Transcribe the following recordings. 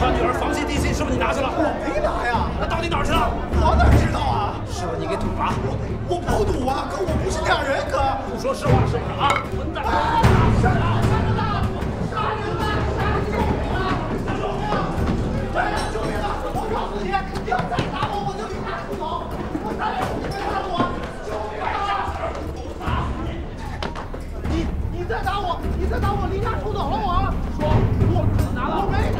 他女儿房契地契是不是你拿去了？我没拿呀，那到底哪儿去了？我哪知道啊？是不是你给赌了？我不赌啊，可我不是那样人，哥。不说实话是不是啊？混蛋！啊 你要再打我，我就给他出手！我打你，你再打我，就摆下手！我打你！你再打我，你再打我，离家出走了我！说，我拿了，我没拿。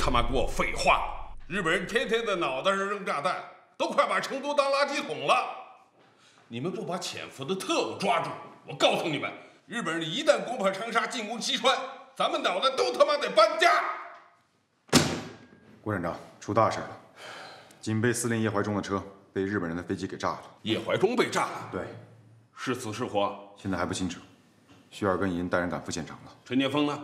他妈给我废话！日本人天天的脑袋上扔炸弹，都快把成都当垃圾桶了。你们给我把潜伏的特务抓住！我告诉你们，日本人一旦攻破长沙，进攻西川，咱们脑袋都他妈得搬家。郭站长，出大事了！警备司令叶怀忠的车被日本人的飞机给炸了。叶怀忠被炸了？对，是死是活？现在还不清楚。徐二跟尹带人赶赴现场了。陈剑锋呢？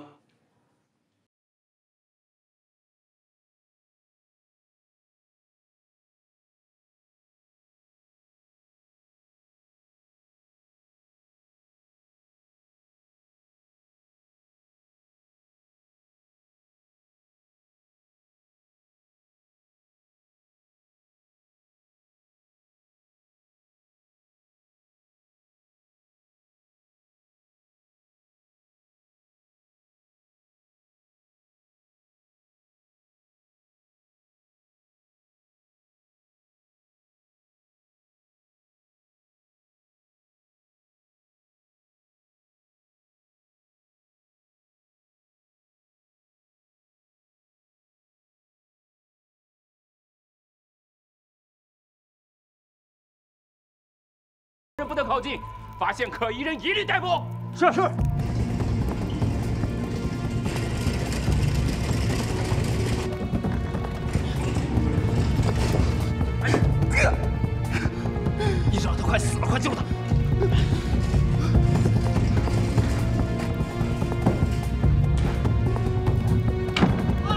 不得靠近！发现可疑人一律逮捕。是是。哎呀！医生，他快死了，快救他！啊！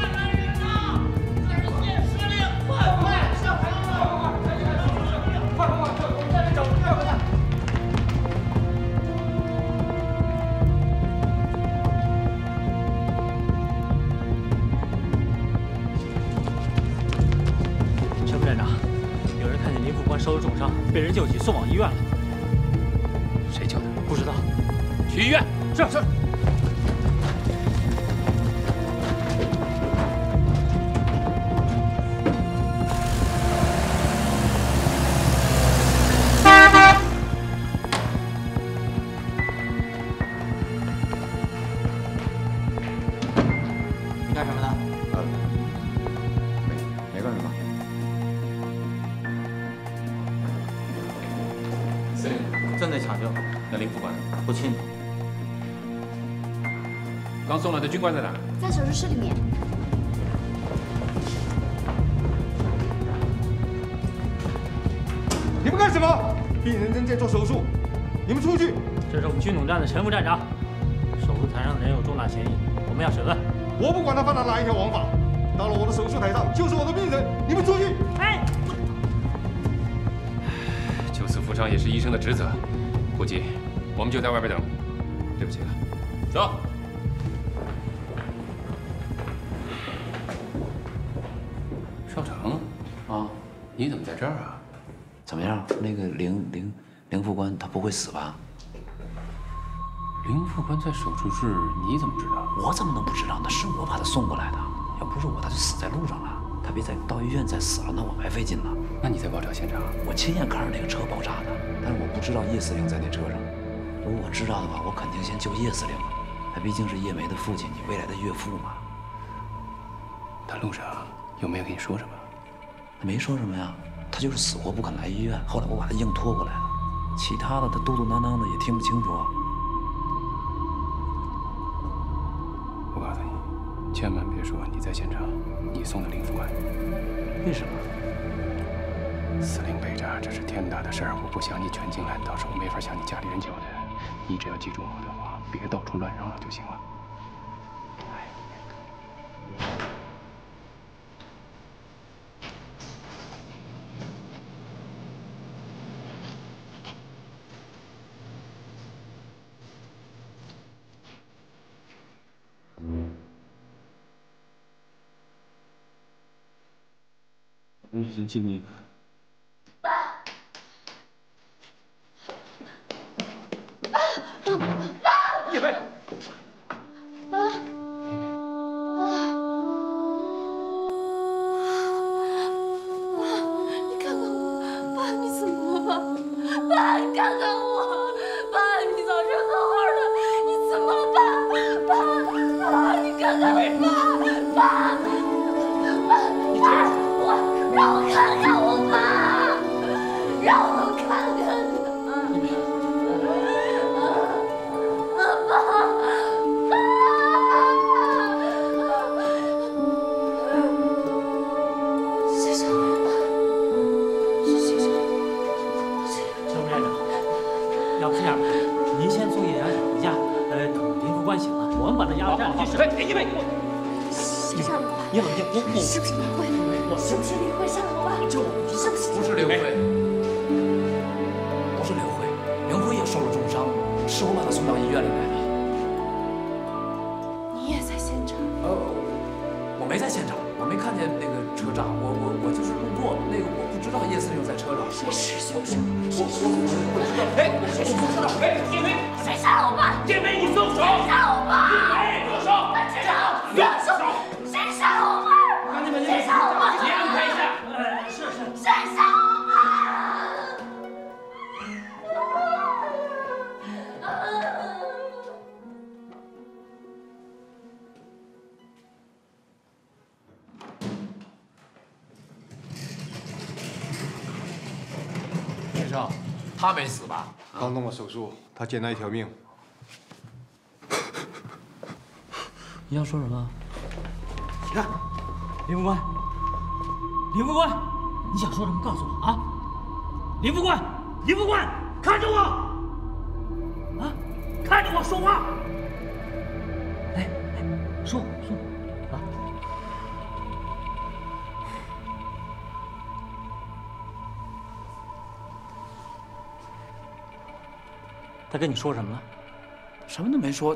手肿伤，被人救起，送往医院了。谁救的？不知道。去医院。是是。 送来的军官在哪？在手术室里面。你们干什么？病人正在做手术，你们出去！这是我们军统站的陈副站长，手术台上的人有重大嫌疑，我们要审问。我不管他犯了哪一条王法，到了我的手术台上就是我的病人，你们出去！哎，救死扶伤也是医生的职责，顾忌，我们就在外边等。对不起了，走。 你怎么在这儿啊？怎么样？那个林副官他不会死吧？林副官在手术室，你怎么知道？我怎么能不知道呢？是我把他送过来的，要不是我，他就死在路上了。他别到医院再死了，那我白费劲了。那你在爆炸现场？我亲眼看着那个车爆炸的，但是我不知道叶司令在那车上。如果我知道的话，我肯定先救叶司令了。他毕竟是叶梅的父亲，你未来的岳父嘛。他路上有没有跟你说什么？ 没说什么呀，他就是死活不肯来医院。后来我把他硬拖过来了，其他的他嘟嘟囔囔的也听不清楚。我告诉你，千万别说你在现场，你送的林副官。为什么？司令被炸，这是天大的事儿，我不想你全进来，到时候没法向你家里人交代。你只要记住我的话，别到处乱嚷嚷就行了。 人气你。叶梅，你看看我，爸，你怎么了，爸？爸，你看看我，爸，你早上好好的，你怎么了，爸？爸，爸，你看看我，爸，爸。 让我看看我爸，让我看看他。谢谢谢谢。陈副站长，要不这样吧，您先送叶阳姐回家，等林副官醒了，我们把他押到站里去审。哎，叶梅，谁杀了我爸？你冷静，我是不是误会了？ 是不是刘慧杀了我爸？这我不知道。不是刘慧，不是刘慧，刘慧也受了重伤，是我把她送到医院里来的。你也在现场？我没在现场，我没看见那个车炸，我就是路过，那个我不知道叶司令在车上。谁是凶手？我知道，哎，我不知道，哎，叶梅，谁杀了我爸？叶梅，你松手！谁杀我爸？叶梅，松手！我知道，松手！谁杀我爸？ 谁杀我妈？你安排一下。是。谁杀我妈？医生，他没死吧？刚动了手术，他捡到一条命。你要说什么？你看。 林副官，林副官，你想说什么？告诉我啊！林副官，林副官，看着我！啊，看着我说话！哎哎，说啊！他跟你说什么了？什么都没说，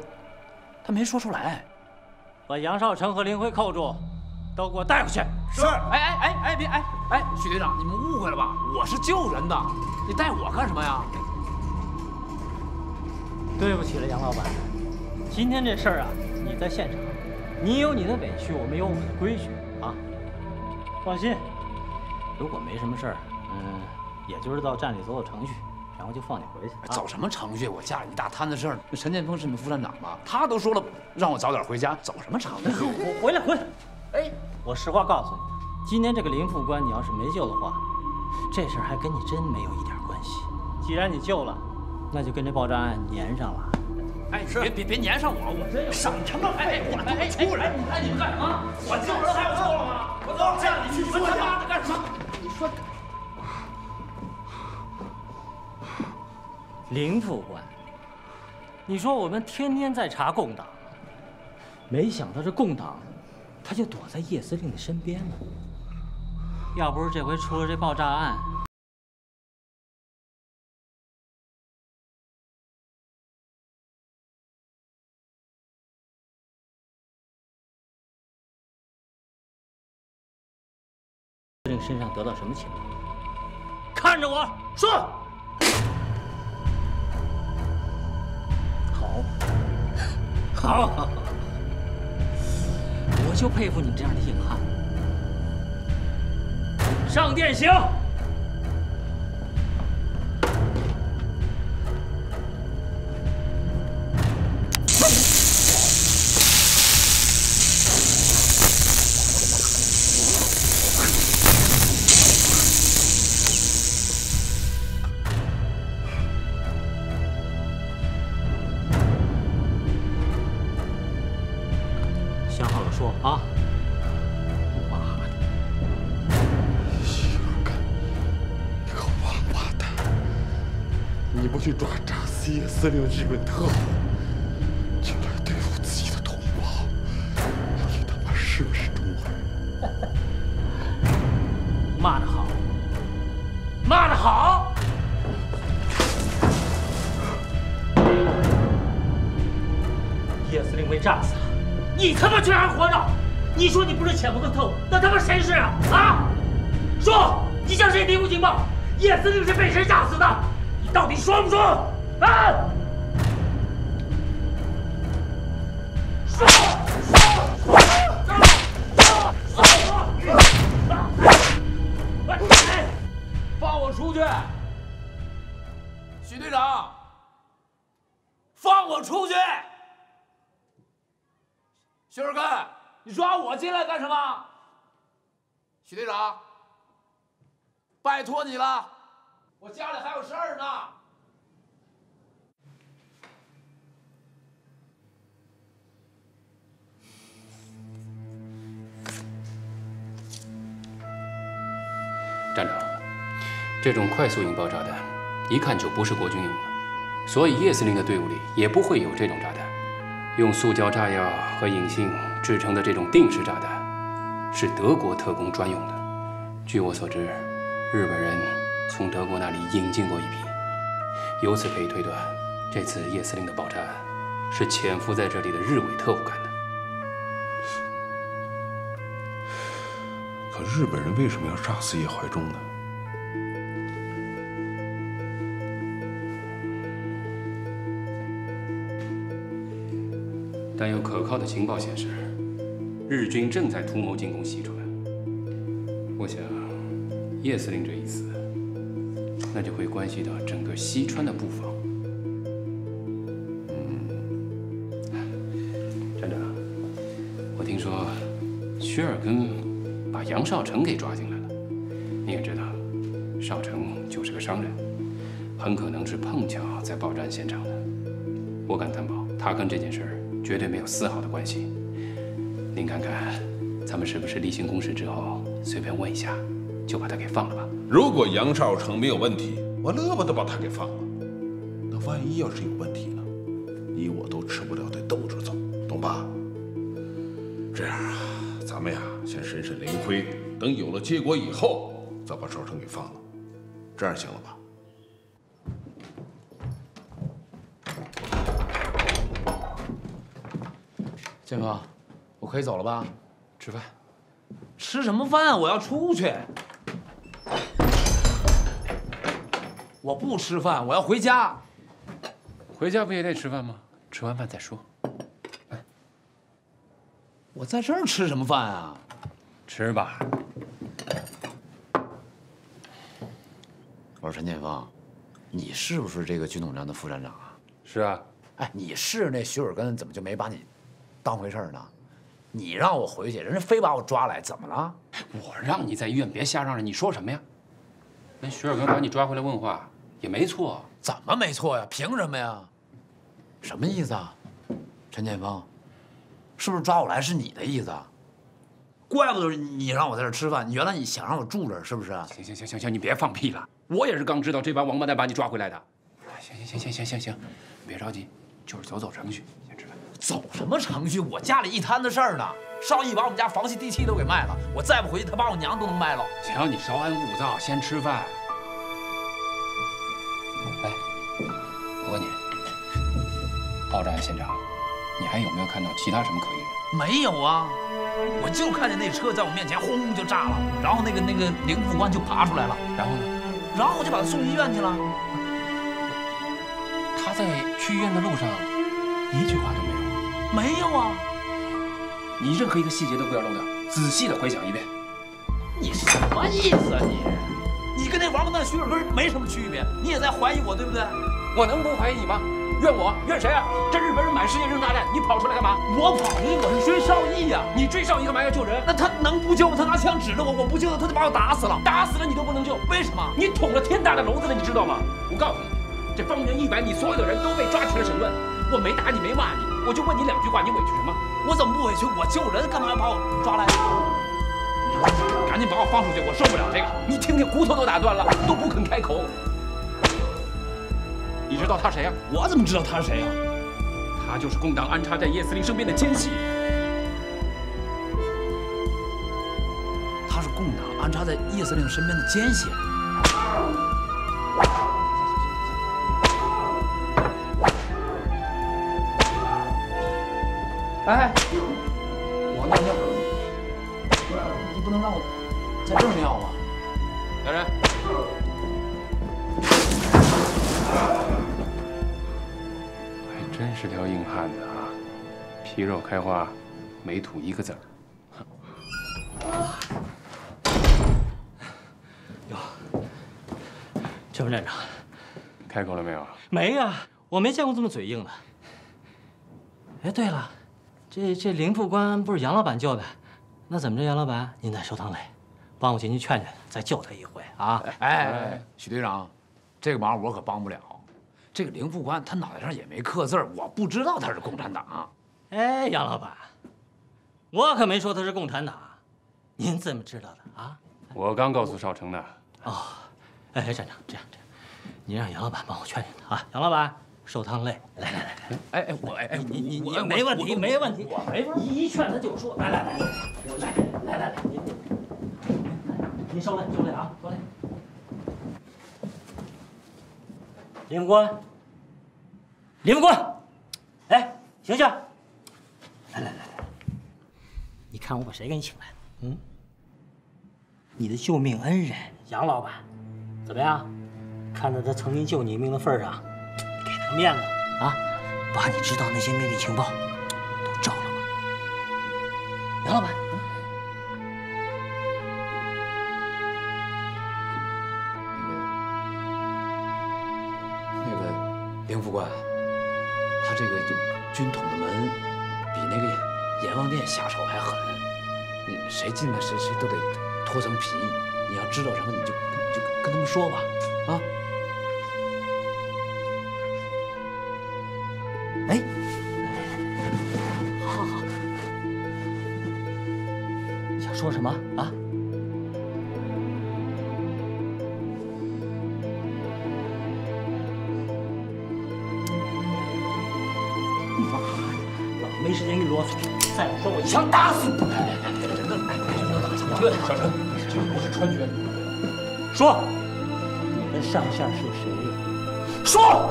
他没说出来。把杨少成和林辉扣住。都给我带回去。是。别，许队长，你们误会了吧？我是救人的，你带我干什么呀？对不起了，杨老板，今天这事儿啊，你在现场，你有你的委屈，我们有我们的规矩啊。放心，如果没什么事儿，也就是到站里走走程序。 然后就放你回去。走什么程序？我家里一大摊子事儿呢。陈建峰是你们副站长吧？他都说了，让我早点回家。走什么程序？我回来。哎，我实话告诉你，今天这个林副官，你要是没救的话，这事儿还跟你真没有一点关系。既然你救了，那就跟这爆炸案粘上了。哎，别粘上我，我真有上你他妈！我出人！哎，你们干什么？我救人还有错了吗？我告诉你，你说他妈的干什么？你说。 林副官，你说我们天天在查共党，没想到这共党，他就躲在叶司令的身边了。要不是这回出了这爆炸案，司令身上得到什么情况？看着我说。 好，我就佩服你这样的硬汉。上电刑！司令日本特务，竟来对付自己的同胞，你他妈是不是中国人？骂得好，骂得好！叶司令被炸死了，你他妈居然还活着！你说你不是潜伏的特务，那他妈谁是啊？啊！说你向谁提供情报？叶司令是被谁炸死的？你到底说不说？ 啊！ 站长，这种快速引爆炸弹，一看就不是国军用的，所以叶司令的队伍里也不会有这种炸弹。用塑胶炸药和引信制成的这种定时炸弹，是德国特工专用的。据我所知，日本人从德国那里引进过一批。由此可以推断，这次叶司令的爆炸案是潜伏在这里的日伪特务干的。可日本人为什么要炸死叶怀忠呢？但有可靠的情报显示，日军正在图谋进攻西川。我想，叶司令这一死，那就会关系到整个西川的布防。站长，我听说薛尔根。 把杨少成给抓进来了，你也知道，少成就是个商人，很可能是碰巧在爆炸现场的。我敢担保，他跟这件事绝对没有丝毫的关系。您看看，咱们是不是例行公事之后随便问一下，就把他给放了吧？如果杨少成没有问题，我乐不得把他给放了。那万一要是有问题呢？你我都吃不了得兜着走，懂吧？这样啊，咱们呀。 先审审林辉，等有了结果以后，再把少成给放了，这样行了吧？建峰，我可以走了吧？吃饭。吃什么饭啊？我要出去。我不吃饭，我要回家。回家不也得吃饭吗？吃完饭再说。哎，我在这儿吃什么饭啊？吃吧。我说陈建锋，你是不是这个军统站的副站长啊？是啊。哎，你是那徐尔根，怎么就没把你当回事儿呢？ 你让我回去，人家非把我抓来，怎么了？我让你在医院别瞎嚷嚷，你说什么呀？人徐尔根把你抓回来问话也没错，怎么没错呀？凭什么呀？什么意思啊？陈建锋，是不是抓我来是你的意思啊？怪不得你让我在这吃饭，原来你想让我住这儿是不是？行行行行行，你别放屁了，我也是刚知道这帮王八蛋把你抓回来的。行行行行行行行，别着急，就是走走程序，先吃饭。 走什么程序？我家里一摊子事儿呢。邵毅把我们家房契地契都给卖了，我再不回去，他把我娘都能卖了。瞧你稍安勿躁，先吃饭。哎，我问你，爆炸案现场，你还有没有看到其他什么可疑人？没有啊，我就看见那车在我面前轰轰就炸了，然后那个林副官就爬出来了。然后呢？然后我就把他送医院去了。他在去医院的路上，一句话都没有。 没有啊！你任何一个细节都不要漏掉，仔细的回想一遍。你什么意思啊你？你跟那王八蛋徐尔根没什么区别，你也在怀疑我，对不对？我能不怀疑你吗？怨我？怨谁啊？这日本人满世界扔炸弹，你跑出来干嘛？我跑出来，我是追邵毅呀！你追邵毅干嘛要救人？那他能不救吗？他拿枪指着我，我不救他，他就把我打死了。打死了你都不能救，为什么？你捅了天大的娄子了，你知道吗？我告诉你，这方圆100米所有的人都被抓去了审问，我没打你，没骂你。 我就问你两句话，你委屈什么？我怎么不委屈？我救人，干嘛要把我抓来？赶紧把我放出去！我受不了这个！你听听，骨头都打断了，都不肯开口。你知道他谁呀？我怎么知道他是谁呀？他就是共党安插在叶司令身边的奸细。他是共党安插在叶司令身边的奸细。 哎，我尿尿，你不能让我在这儿尿啊！来人，还真是条硬汉子啊！皮肉开花，没吐一个字儿。哟，陈副站长，开口了没有？没呀、啊，我没见过这么嘴硬的。哎，对了。 这林副官不是杨老板救的，那怎么着？杨老板，您在收堂里帮我进去劝劝，再救他一回啊！哎，许队长，这个忙我可帮不了。这个林副官他脑袋上也没刻字，我不知道他是共产党。哎，杨老板，我可没说他是共产党，您怎么知道的啊？我刚告诉少成的。哦，哎，站长，这样，您让杨老板帮我劝劝他啊，杨老板。 收汤累，来，哎，你没问题，我没问题，一劝他就说，来，您收累啊，收累。林副官，哎，醒醒，来，你看我把谁给你请来？嗯，你的救命恩人杨老板，怎么样？看在他曾经救你一命的份上。 面子啊！把你知道那些秘密情报都照了吧，杨老板。那个林副官，他这个军统的门比那个阎王殿下手还狠，你谁进来谁都得脱层皮。你要知道什么，你就跟他们说吧，啊。 哎，好，想说什么啊？你妈，老没时间给你啰嗦，再不说我一枪打死你！对，小陈，这个不是川军。说，你们上校是谁？说。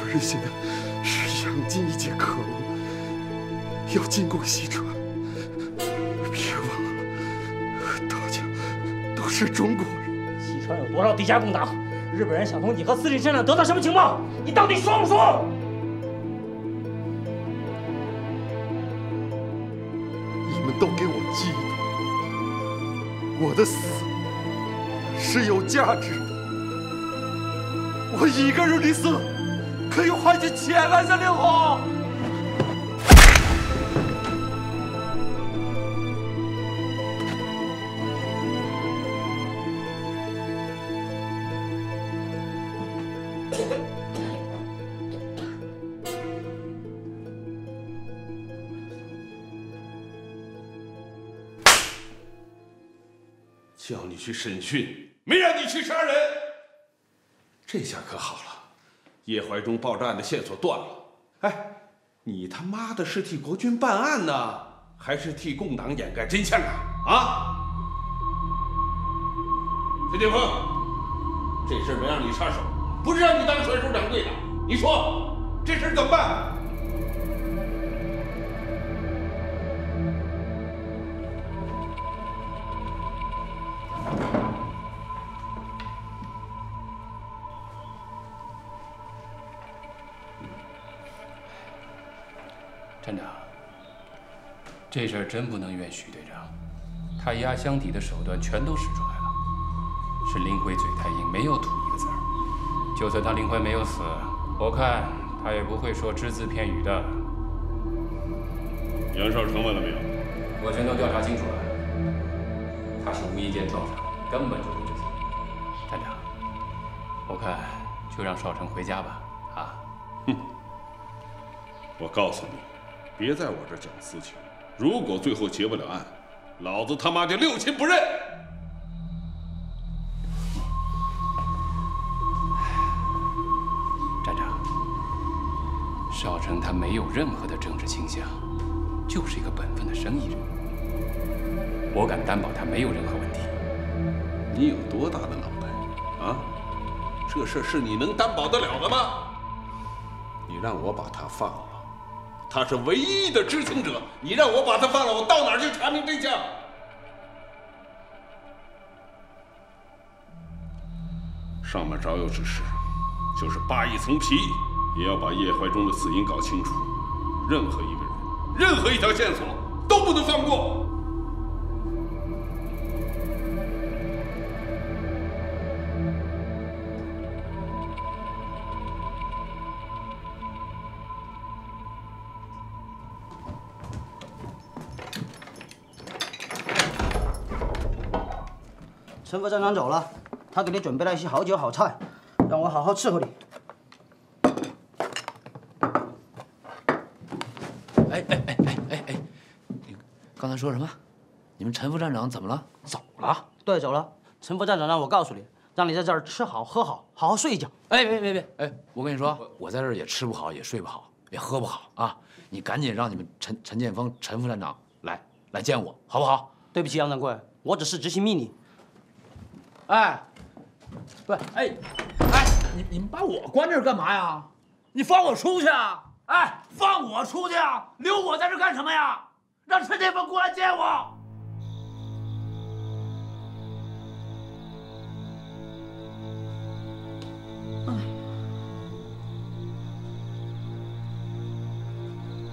是不是现在是尝尽一切可能，要进攻西川。别忘了，大家都是中国人。西川有多少地下共党？日本人想从你和司令身上得到什么情报？你到底说不说？ 都给我记住，我的死是有价值的。我一个人的死可以换取千万声的吼。叫你去审讯，没让你去杀人。这下可好了，叶怀忠爆炸案的线索断了。哎，你他妈的是替国军办案呢，还是替共党掩盖真相啊？啊！崔定峰，这事没让你插手，不是让你当甩手掌柜的。你说这事怎么办？ 站长，这事儿真不能怨徐队长，他压箱底的手段全都使出来了。是林辉嘴太硬，没有吐一个字儿。就算他林辉没有死，我看他也不会说只字片语的。杨少成问了没有？我全都调查清楚了。 他是无意间撞上，根本就不知情。站长，我看就让少成回家吧。啊！哼！我告诉你，别在我这讲私情。如果最后结不了案，老子他妈就六亲不认！站长，少成他没有任何的政治倾向，就是一个本分的生意人。 我敢担保他没有任何问题。你有多大的脑袋啊？这事是你能担保得了的吗？你让我把他放了，他是唯一的知情者。你让我把他放了，我到哪儿去查明真相？上面早有指示，就是扒一层皮，也要把叶怀忠的死因搞清楚。任何一个人，任何一条线索都不能放过。 陈副站长走了，他给你准备了一些好酒好菜，让我好好伺候你。哎！你刚才说什么？你们陈副站长怎么了？走了？对，走了。陈副站长让我告诉你，让你在这儿吃好喝好，好好睡一觉。哎，别！哎，我跟你说，我在这儿也吃不好，也睡不好，也喝不好啊！你赶紧让你们陈建锋陈副站长来见我，好不好？对不起，杨掌柜，我只是执行命令。 哎，不，哎，你们把我关这儿干嘛呀？你放我出去啊！哎，放我出去啊！留我在这干什么呀？让陈建锋过来见我。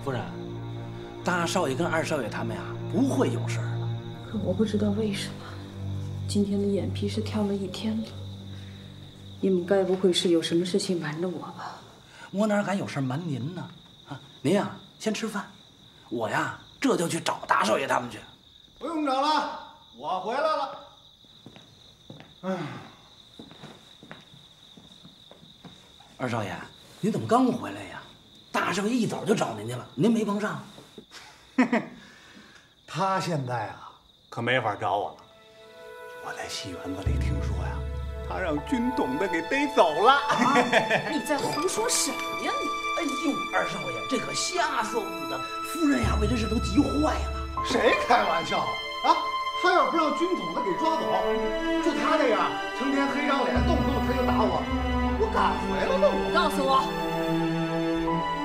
夫人，大少爷跟二少爷他们呀，不会有事儿的。可我不知道为什么。 今天的眼皮是跳了一天了，你们该不会是有什么事情瞒着我吧？我哪敢有事瞒您呢？啊，您呀，先吃饭，我呀这就去找大少爷他们去。不用找了，我回来了。哎，二少爷，您怎么刚回来呀？大少爷一早就找您去了，您没帮上。嘿嘿，他现在啊可没法找我了。 我在戏园子里听说呀，他让军统的给逮走了。啊、你在胡说什么呀你？哎呦，二少爷，这可瞎说不得！夫人呀，为这事都急坏了。谁开玩笑啊？啊，他要不让军统的给抓走，就他这样，成天黑张脸，动不动他就打我，我敢回来吗？我告诉我，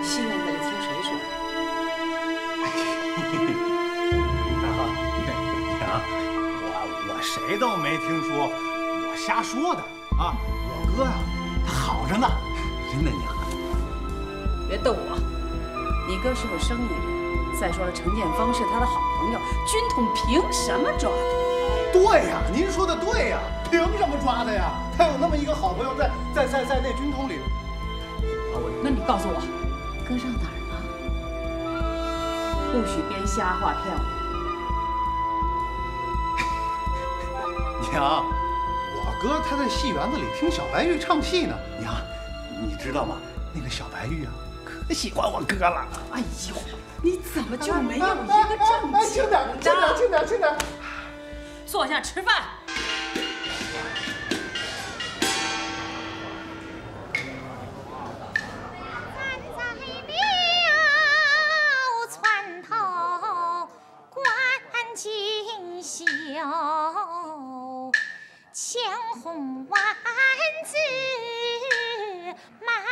戏园。谁都没听说，我瞎说的啊！我哥呀，他好着呢，真的娘。别逗我，你哥是个生意人，再说了，程建锋是他的好朋友，军统凭什么抓他？对呀，您说的对呀，凭什么抓他呀？他有那么一个好朋友在那军统里。那你告诉我，哥上哪儿了？不许编瞎话骗我。 娘，我哥他在戏园子里听小白玉唱戏呢。娘，你知道吗？那个小白玉啊，可喜欢我哥了。哎呦，你怎么就没有一个正经的？轻点，坐下吃饭。三寸头观锦绣。 千红万紫满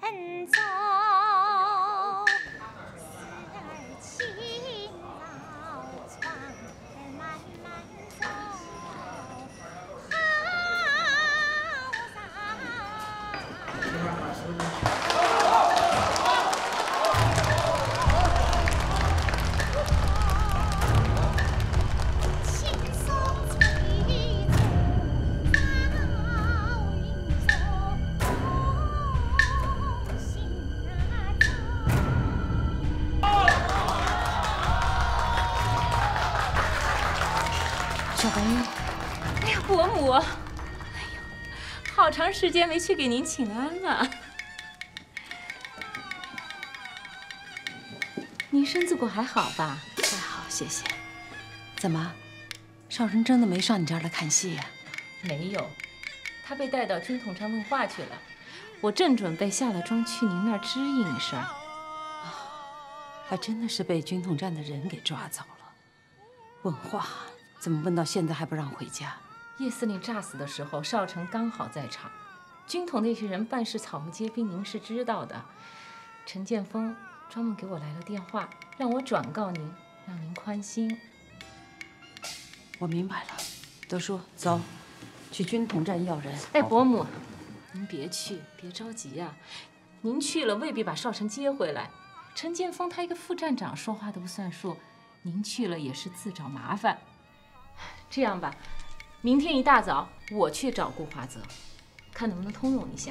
身走，思儿轻绕窗儿慢慢走，好骚。 长时间没去给您请安了，您身子骨还好吧？还好，谢谢。怎么，少晨真的没上你这儿来看戏呀？没有，他被带到军统上问话去了。我正准备下了庄去您那儿知应一声，还真的是被军统站的人给抓走了。问话怎么问到现在还不让回家？ 叶司令诈死的时候，少城刚好在场。军统那些人办事草木皆兵，您是知道的。陈建锋专门给我来了电话，让我转告您，让您宽心。我明白了，德叔，走，去军统站要人。哎，伯母，您别去，别着急呀、啊。您去了未必把少城接回来。陈建锋他一个副站长，说话都不算数，您去了也是自找麻烦。这样吧。 明天一大早，我去找顾华泽，看能不能通融一下。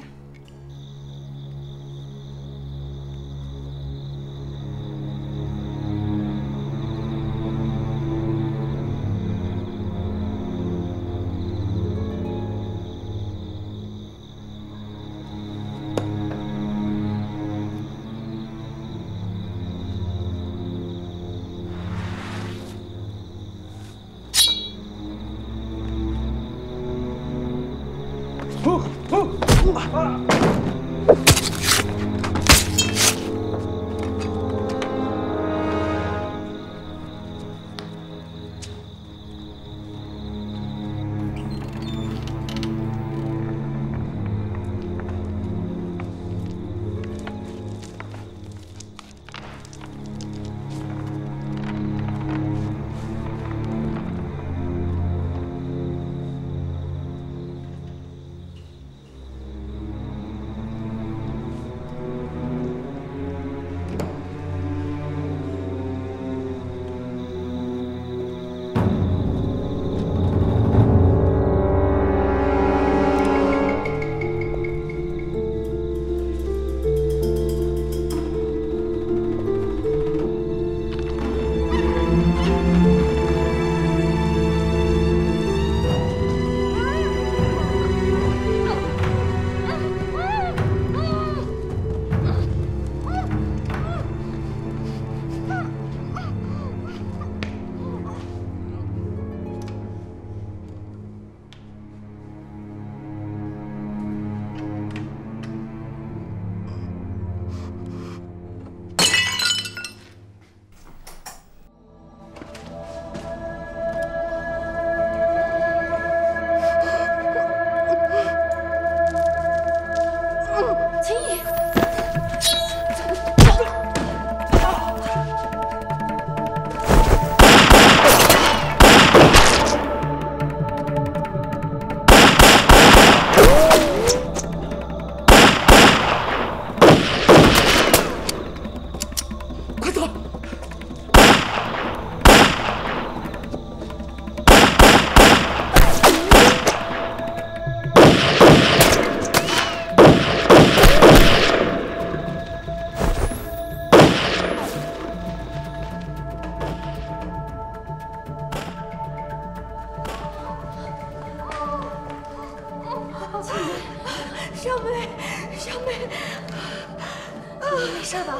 你没事吧？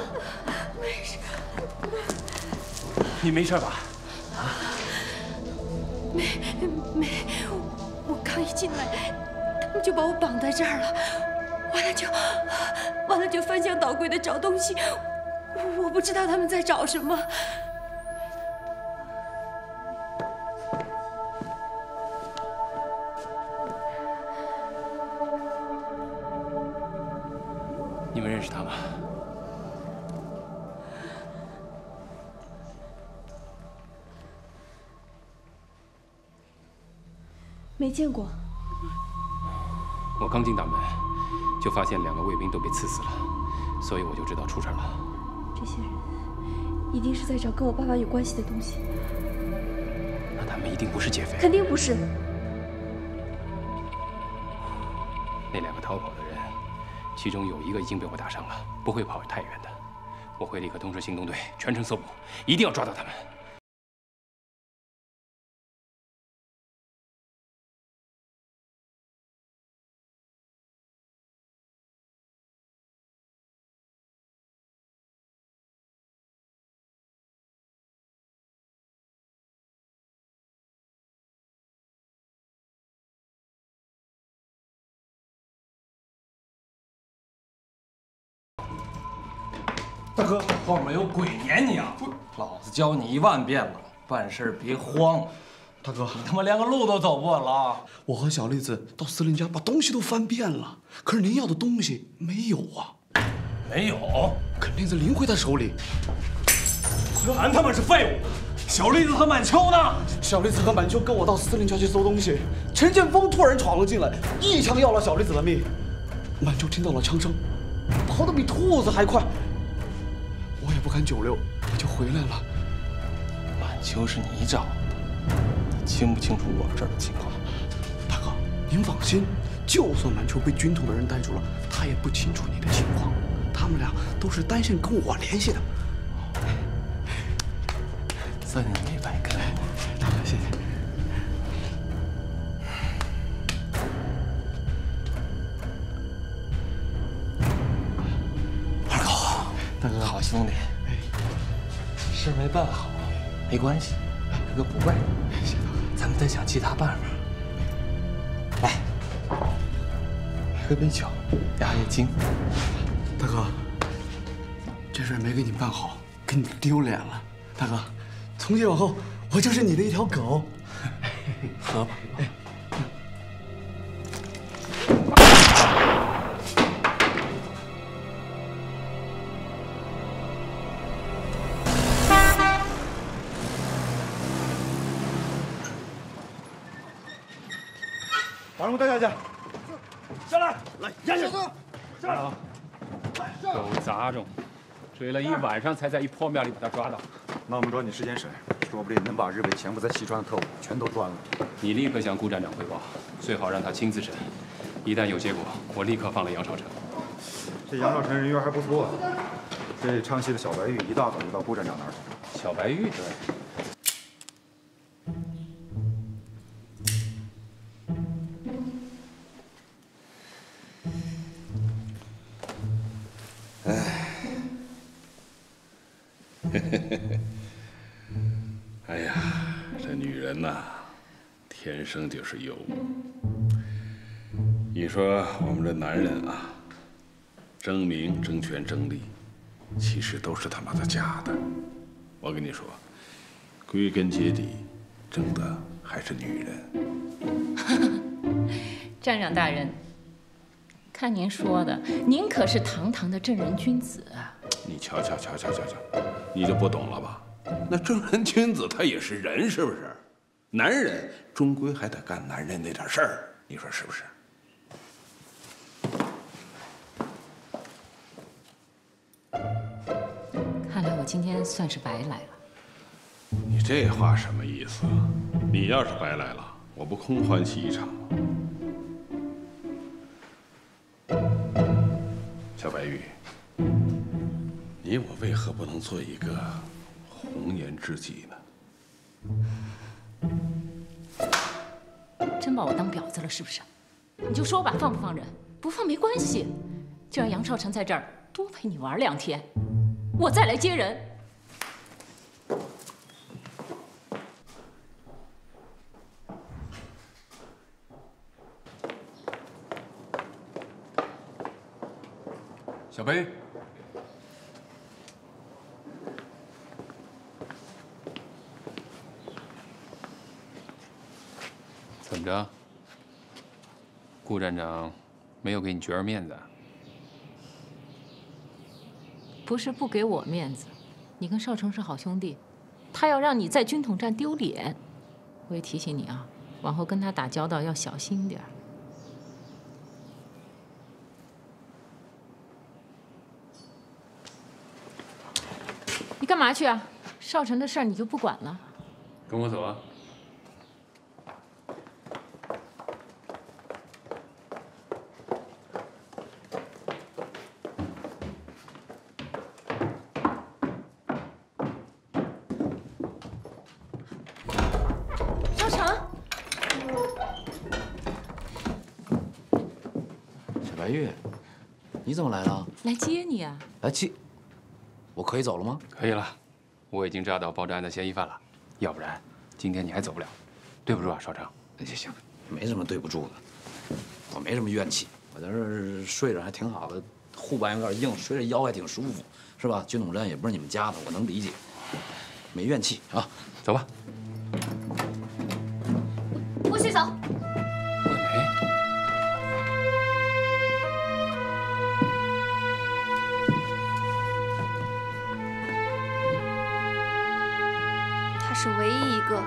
没事。你没事吧？啊？没，我刚一进来，他们就把我绑在这儿了，完了就翻箱倒柜的找东西，我不知道他们在找什么。 认识他吗？没见过。我刚进大门，就发现两个卫兵都被刺死了，所以我就知道出事了。这些人一定是在找跟我爸爸有关系的东西。那他们一定不是劫匪。肯定不是。那两个逃跑的人。 其中有一个已经被我打伤了，不会跑太远的。我会立刻通知行动队，全城搜捕，一定要抓到他们。大哥，后面有鬼撵你啊！不，老子教你10000遍了，办事别慌。大哥，你他妈连个路都走不稳了。我和小栗子到司令家把东西都翻遍了，可是您要的东西没有啊？没有，肯定是林辉他手里。全他妈是废物！小栗子和满秋呢？小栗子和满秋跟我到司令家去搜东西，陈剑锋突然闯了进来，一枪要了小栗子的命。满秋听到了枪声，跑得比兔子还快。 我也不敢久留，我就回来了。满秋是你找的，你清不清楚我这儿的情况？大哥，您放心，就算满秋被军统的人逮住了，他也不清楚你的情况。他们俩都是单线跟我联系的。算你没白干，大哥，谢谢。 好兄弟，事没办好，没关系，哥哥不怪你，咱们再想其他办法。来，喝杯酒，压压惊。大哥，这事没给你办好，给你丢脸了。大哥，从今往后，我就是你的一条狗。喝吧。 把人给我带下去！下来，来，押下去！下来！狗杂种，追了一晚上才在一破庙里把他抓到。那我们抓紧时间审，说不定能把日本潜伏在西川的特务全都端了。你立刻向顾站长汇报，最好让他亲自审。一旦有结果，我立刻放了杨少成。这杨少成人缘还不错啊。这唱戏的小白玉一大早就到顾站长那儿去。小白玉对。 哎呀，这女人呐，天生就是有。你说我们这男人啊，争名、争权、争利，其实都是他妈的假的。我跟你说，归根结底，争的还是女人。站长大人，看您说的，您可是堂堂的正人君子啊。 你瞧，你就不懂了吧？那正人君子他也是人，是不是？男人终归还得干男人那点事儿，你说是不是？看来我今天算是白来了。你这话什么意思？你要是白来了，我不空欢喜一场吗？小白玉。 你我为何不能做一个红颜知己呢？真把我当婊子了是不是？你就说吧，放不放人？不放没关系，就让杨少成在这儿多陪你玩两天，我再来接人。小贝。 怎么着？顾站长没有给你角儿面子啊？不是不给我面子，你跟少成是好兄弟，他要让你在军统站丢脸。我也提醒你啊，往后跟他打交道要小心点儿。你干嘛去啊？少成的事儿你就不管了？跟我走啊！ 你怎么来了？来接你啊！来接，我可以走了吗？可以了，我已经抓到爆炸案的嫌疑犯了，要不然今天你还走不了，对不住啊，少成。行行，没什么对不住的，我没什么怨气，我在这睡着还挺好的，后半有点硬，睡着腰还挺舒服，是吧？军统站也不是你们家的，我能理解，没怨气啊。走吧，我先走。 是唯一一个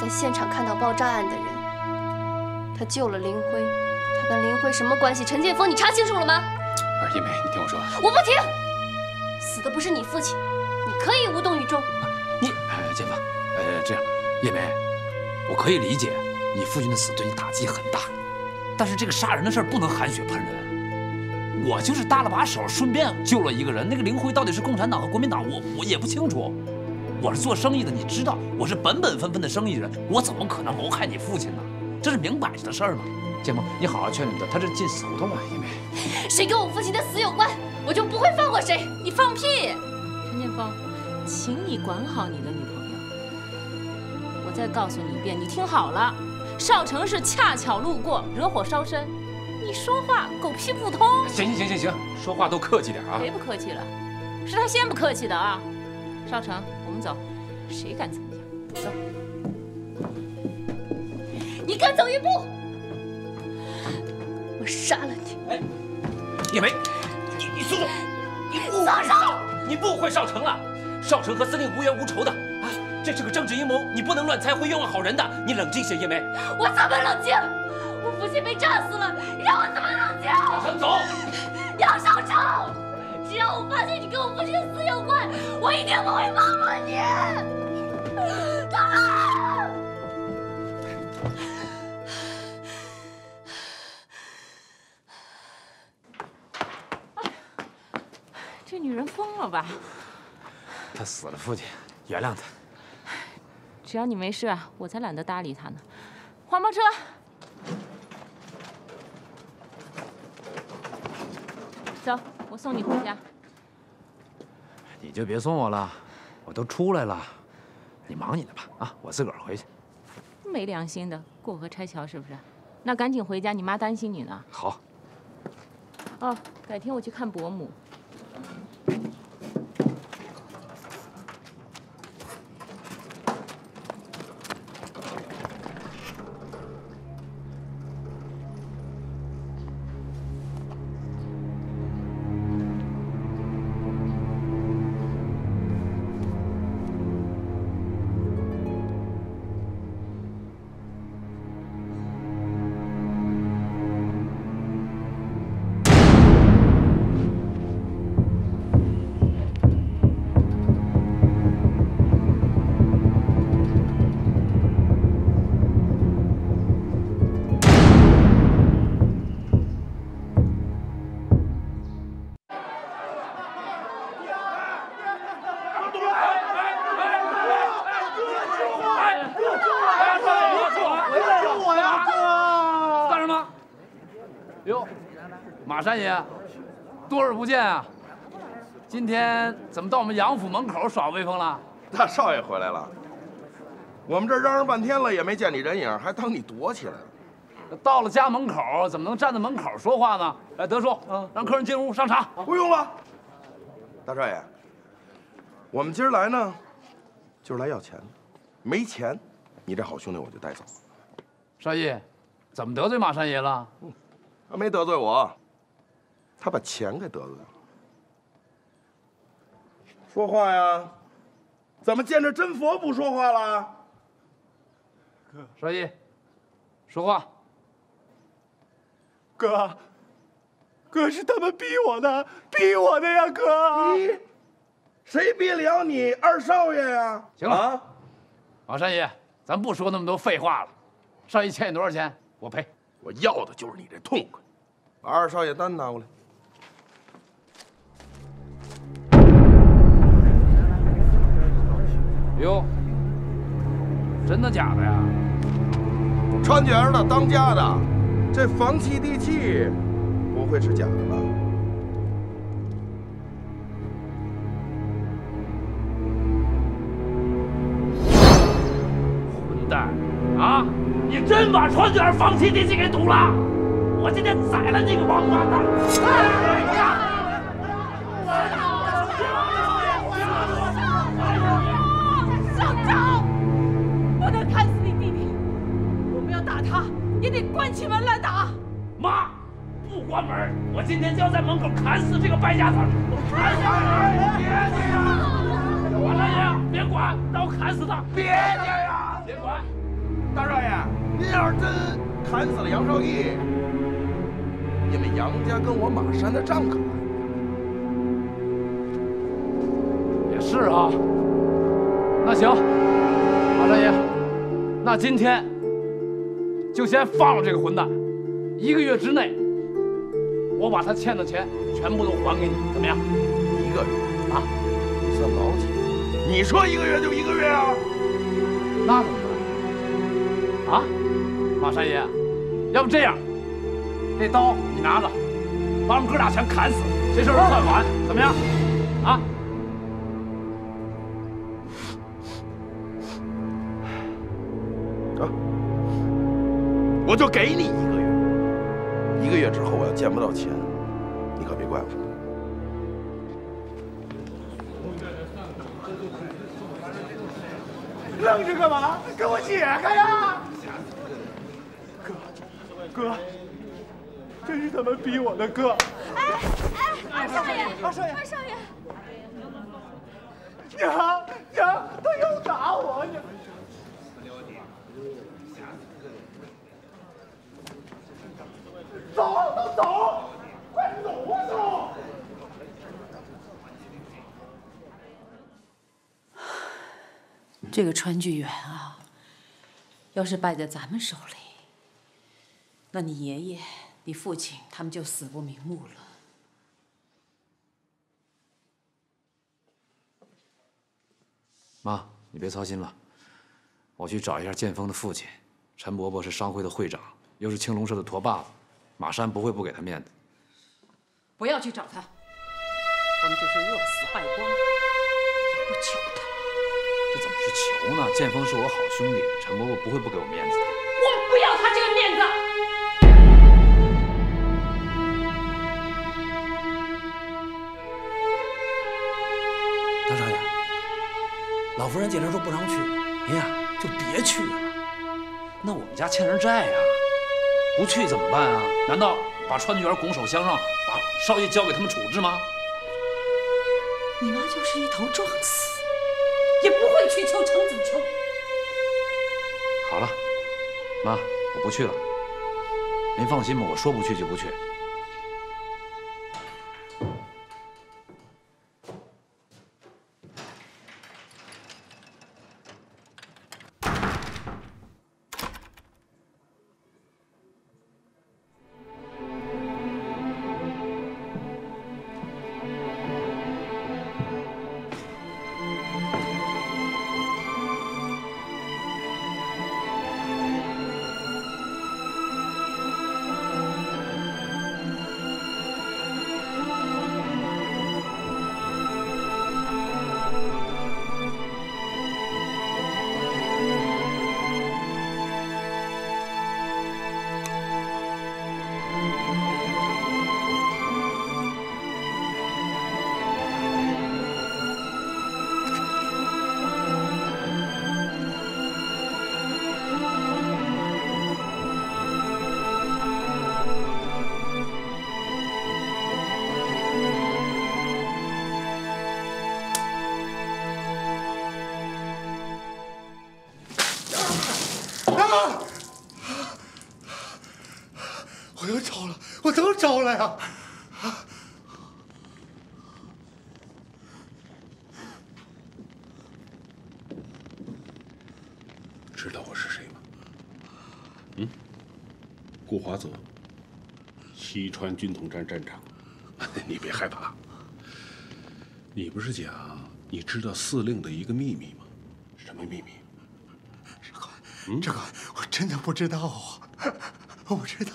在现场看到爆炸案的人，他救了林辉，他跟林辉什么关系？陈剑锋，你查清楚了吗？二弟妹，你听我说，我不听。死的不是你父亲，你可以无动于衷。你，剑锋，这样，叶梅，我可以理解你父亲的死对你打击很大，但是这个杀人的事不能含血喷人。我就是搭了把手，顺便救了一个人。那个林辉到底是共产党和国民党，我也不清楚。 我是做生意的，你知道，我是本本分分的生意人，我怎么可能谋害你父亲呢？这是明摆着的事儿嘛！建锋，你好好劝劝他，他这进死胡同了，一梅。谁跟我父亲的死有关，我就不会放过谁！你放屁！陈建锋，请你管好你的女朋友。我再告诉你一遍，你听好了，少成是恰巧路过，惹火烧身。你说话狗屁不通。行行行行行，说话都客气点啊！谁不客气了？是他先不客气的啊！少成。 走，谁敢怎么样？走！你敢走一步，我杀了你！哎，叶梅，你松手！你误会少成了。少成和司令无冤无仇的啊，这是个政治阴谋，你不能乱猜，会冤枉好人的。你冷静些，叶梅。我怎么冷静？我父亲被炸死了，你让我怎么冷静？少成，走！杨少成。 只要我发现你跟我父亲的死有关，我一定不会放过你！大兰，这女人疯了吧？她死了，父亲，原谅她。只要你没事，我才懒得搭理她呢。黄包车。 走，我送你回家。你就别送我了，我都出来了，你忙你的吧，啊，我自个儿回去。没良心的，过河拆桥是不是？那赶紧回家，你妈担心你呢。好。哦，改天我去看伯母。马三爷，多日不见啊！今天怎么到我们杨府门口耍威风了？大少爷回来了，我们这嚷嚷半天了也没见你人影，还当你躲起来了。到了家门口怎么能站在门口说话呢？哎，德叔，让客人进屋上茶。不用了，大少爷，我们今儿来呢，就是来要钱的，没钱，你这好兄弟我就带走了。少爷，怎么得罪马三爷了？他没得罪我，他把钱给得罪了。 说话呀！怎么见着真佛不说话了？少爷，说话。哥，是他们逼我的，呀，哥！谁逼了你二少爷呀？行了，马三爷，咱不说那么多废话了。少爷欠你多少钱？我赔。我要的就是你这痛快。把二少爷单拿过来。 哟，真的假的呀？穿角儿的，当家的，这房契地契不会是假的吧？混蛋！啊，你真把穿角儿房契地契给堵了！我今天宰了你个王八蛋！哎呀！ 也得关起门来打！妈，不关门，我今天就要在门口砍死这个败家子！砍死他！别介呀！马大爷，别管，让我砍死他！别介呀！别管！大少爷，您要是真砍死了杨少义，你们杨家跟我马山的账可完？也是啊。那行，马大爷，那今天。 就先放了这个混蛋，1个月之内，我把他欠的钱全部都还给你，怎么样？1个月啊？你算老几？你说1个月就1个月啊？那怎么办？啊？马三爷，要不这样，这刀你拿着，把我们哥俩全砍死，这事儿算完，怎么样？啊？ 我就给你1个月，1个月之后我要见不到钱，你可别怪我。愣着干嘛？给我解开呀！哥，真是他们逼我的哥！哎，二少爷，娘，他又打我！娘。 走，都走，快走啊都！这个川剧园啊，要是败在咱们手里，那你爷爷、你父亲他们就死不瞑目了。妈，你别操心了，我去找一下建峰的父亲，陈伯伯是商会的会长，又是青龙社的驼把子。 马山不会不给他面子。不要去找他，我们就是饿死败光也不求他。这怎么是求呢？建峰是我好兄弟，陈伯伯不会不给我面子的。我们不要他这个面子。大少爷，老夫人解释说不让去，您呀就别去了。那我们家欠人债呀。 不去怎么办啊？难道把川剧园拱手相让，把少爷交给他们处置吗？你妈就是一头撞死，也不会去求程子秋。好了，妈，我不去了。您放心吧，我说不去就不去。啊！我又找了，我怎么找了呀？啊！ 知道我是谁吗？嗯，顾华泽，西川军统站站长。你别害怕，你不是讲你知道司令的一个秘密吗？什么秘密？长官，嗯，长官，我真的不知道啊，我不知道。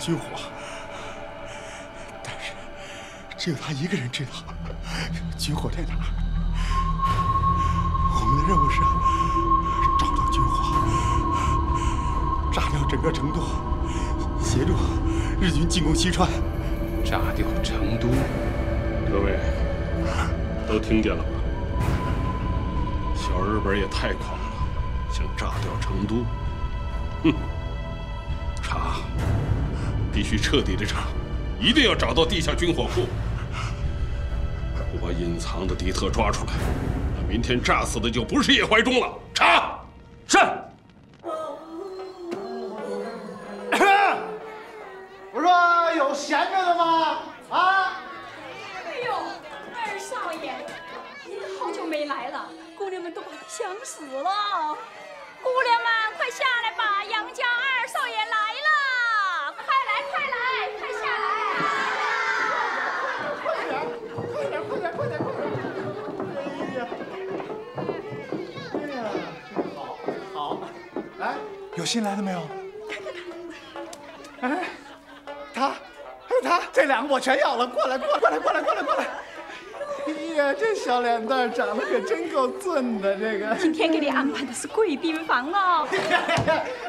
军火，但是只有他一个人知道军火在哪儿。我们的任务是找到军火，炸掉整个成都，协助日军进攻西川。炸掉成都，各位都听见了吗？小日本也太狂了，想炸掉成都，哼！查。 必须彻底的查，一定要找到地下军火库，把隐藏的敌特抓出来。那明天炸死的就不是叶怀忠了。查，是。我说有闲着的吗？啊？哎呦，二少爷，您好久没来了，姑娘们都把你想死了。姑娘们，快下来吧，杨家二少爷来了。 有新来的没有？哎，他，还有他，这两个我全要了。过来！哎呀，这小脸蛋长得可真够俊的，这个。今天给你安排的是贵宾房哦。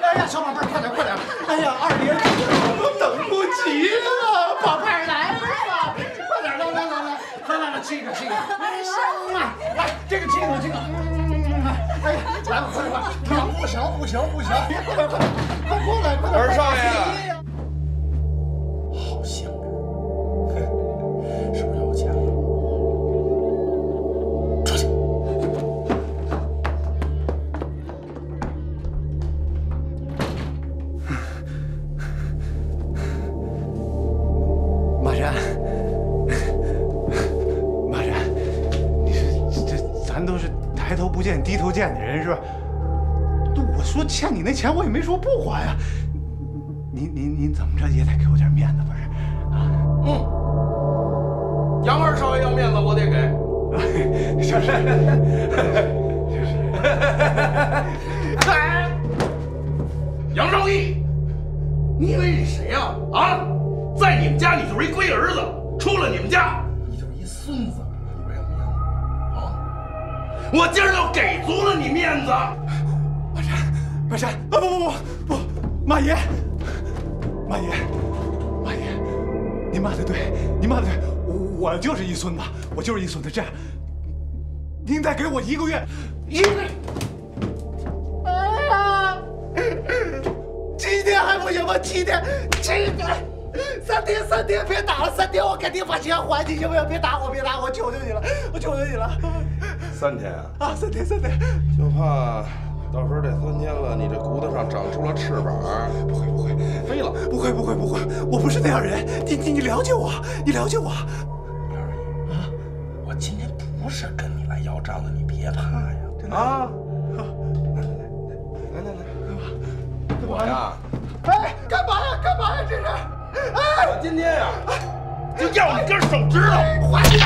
哎呀，小宝贝儿，快点！哎呀，二爷，我都等不及了，宝贝儿来了，快点，来，快来，吃一个。来，这个。 哎呀，来吧，快！不行，别快过来！二少爷，好香啊！是不是有钱了？出去！马展，你咱都是。 抬头不见低头见的人是吧？我说欠你那钱，我也没说不还呀。您怎么着也得给我点面子，不是？啊，嗯，杨二少爷要面子，我得给。是。哎，杨兆义，你以为你谁呀？啊，在你们家你就是一龟儿子，出了你们家你就是一孙子。 我今儿就给足了你面子，马山，不，马爷，您骂的对，我就是一孙子，这样，您再给我一个月，哎呀，7天还不行吗？7天。 3天，别打了！3天我肯定把钱还你，行不行？别打我，我求求你了！3天啊？啊，3天，就怕到时候这3天了，你这骨头上长出了翅膀，不会飞了？不会，我不是那样人，你了解我，二爷啊，我今天不是跟你来要账的，你别怕呀！真的啊，来，来，我呀，哎，干嘛呀？干嘛呀？这是，哎，我今天呀，就要你根手指头，还你！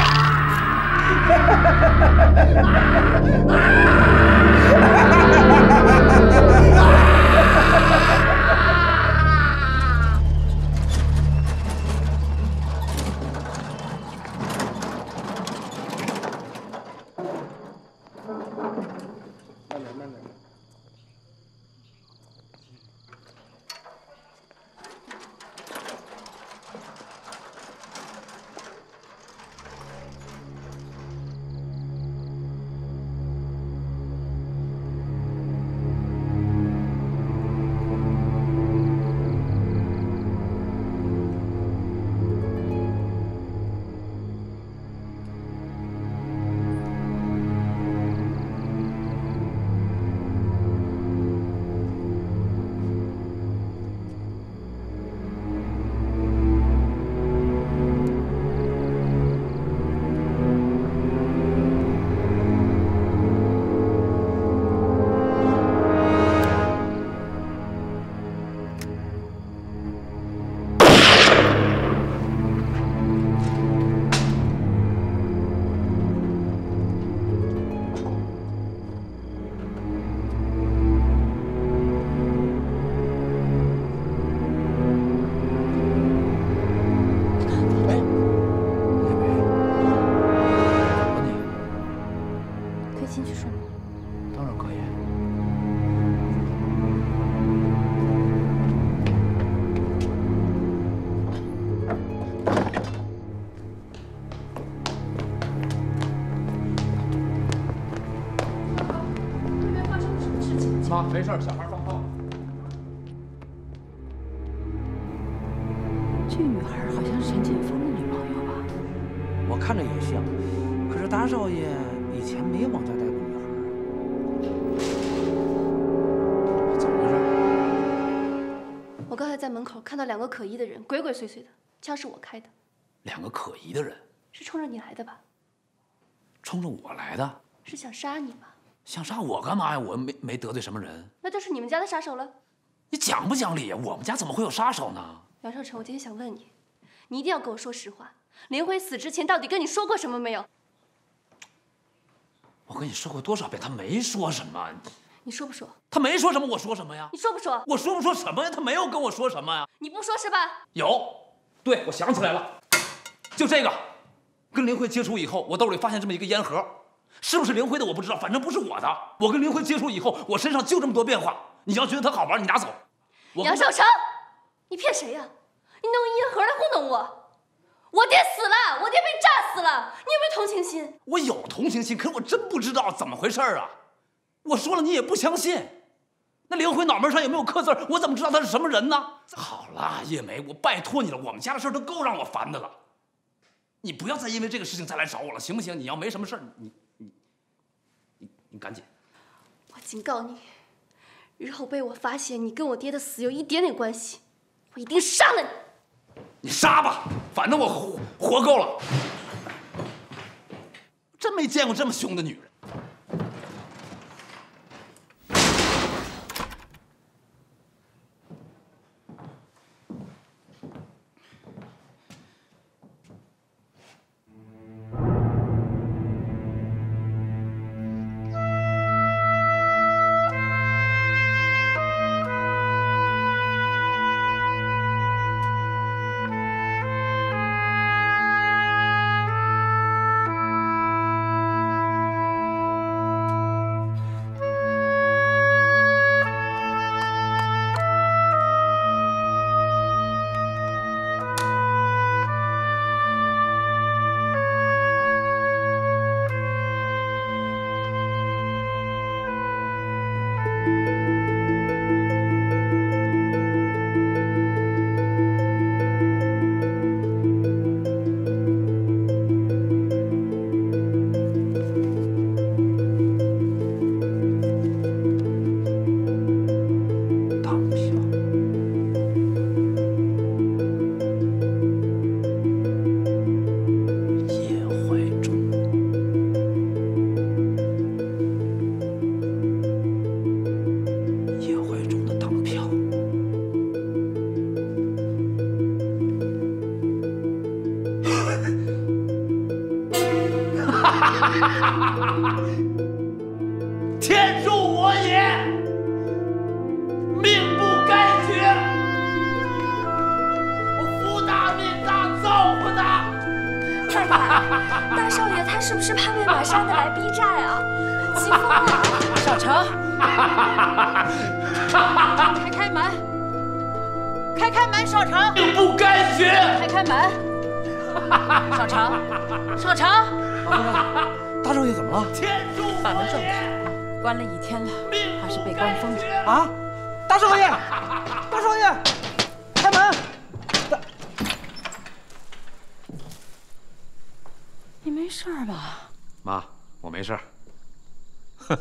没事，小孩放炮。这女孩好像是陈劲峰的女朋友吧？我看着也像，可是达少爷以前没往家带过女孩。怎么回事？我刚才在门口看到两个可疑的人，鬼鬼祟祟的，枪是我开的。两个可疑的人？是冲着你来的吧？冲着我来的？是想杀你吧？ 想杀我干嘛呀？我没得罪什么人，那就是你们家的杀手了。你讲不讲理呀？我们家怎么会有杀手呢？杨少成，我今天想问你，你一定要跟我说实话。林辉死之前到底跟你说过什么没有？我跟你说过多少遍，他没说什么。你说不说？他没说什么，我说什么呀？你说不说？我说不说什么呀？他没有跟我说什么呀？你不说是吧？有，对，我想起来了，就这个，跟林辉接触以后，我兜里发现这么一个烟盒。 是不是林辉的我不知道，反正不是我的。我跟林辉接触以后，我身上就这么多变化。你要觉得他好玩，你拿走。杨少成，你骗谁呀、啊？你弄一烟盒来糊弄我。我爹死了，我爹被炸死了。你有没有同情心？我有同情心，可我真不知道怎么回事啊！我说了你也不相信。那林辉脑门上有没有刻字？我怎么知道他是什么人呢？好了，叶梅，我拜托你了，我们家的事都够让我烦的了。你不要再因为这个事情再来找我了，行不行？你要没什么事儿，你赶紧！我警告你，日后被我发现你跟我爹的死有一点点关系，我一定杀了你！你杀吧，反正我活够了。真没见过这么凶的女人。天助我也，命不该绝。我福大命大，造不大。太烦了，大少爷他是不是怕被马杀的来逼债啊？急疯了！小程，开门！ 开门，少城！命不该绝！开门！少城，少城！大少爷怎么了？把门撞开，关了一天了，怕是被关疯了啊！大少爷，大少爷，开门！你没事吧？妈，我没事。哼，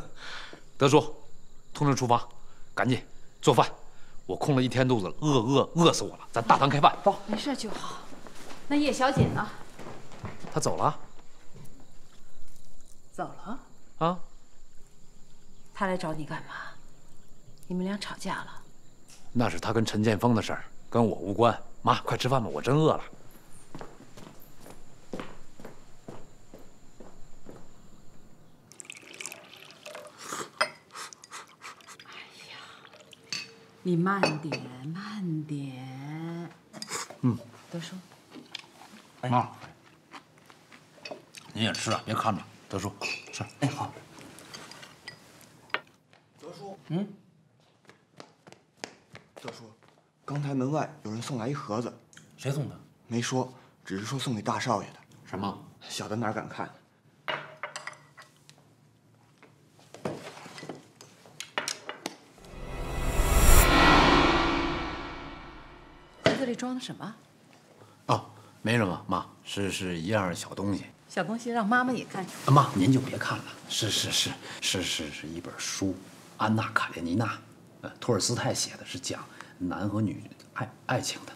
德叔，通知厨房，赶紧做饭。 我空了一天肚子了，饿死我了。咱大堂开饭，走。没事就好。那叶小姐呢？她走了。走了？啊？她来找你干嘛？你们俩吵架了？那是她跟陈建锋的事儿，跟我无关。妈，快吃饭吧，我真饿了。你慢点，慢点。嗯，德叔。哎，妈，您也吃啊，别看着。德叔，吃。哎，好。德叔，嗯。德叔，刚才门外有人送来一盒子，谁送的？没说，只是说送给大少爷的。什么？小的哪敢看？ 这里装的什么？哦，没什么，妈，是一样小东西。小东西让妈妈也看看。妈，您就别看了。是一本书，《安娜·卡列尼娜》，托尔斯泰写的，是讲男和女爱情的。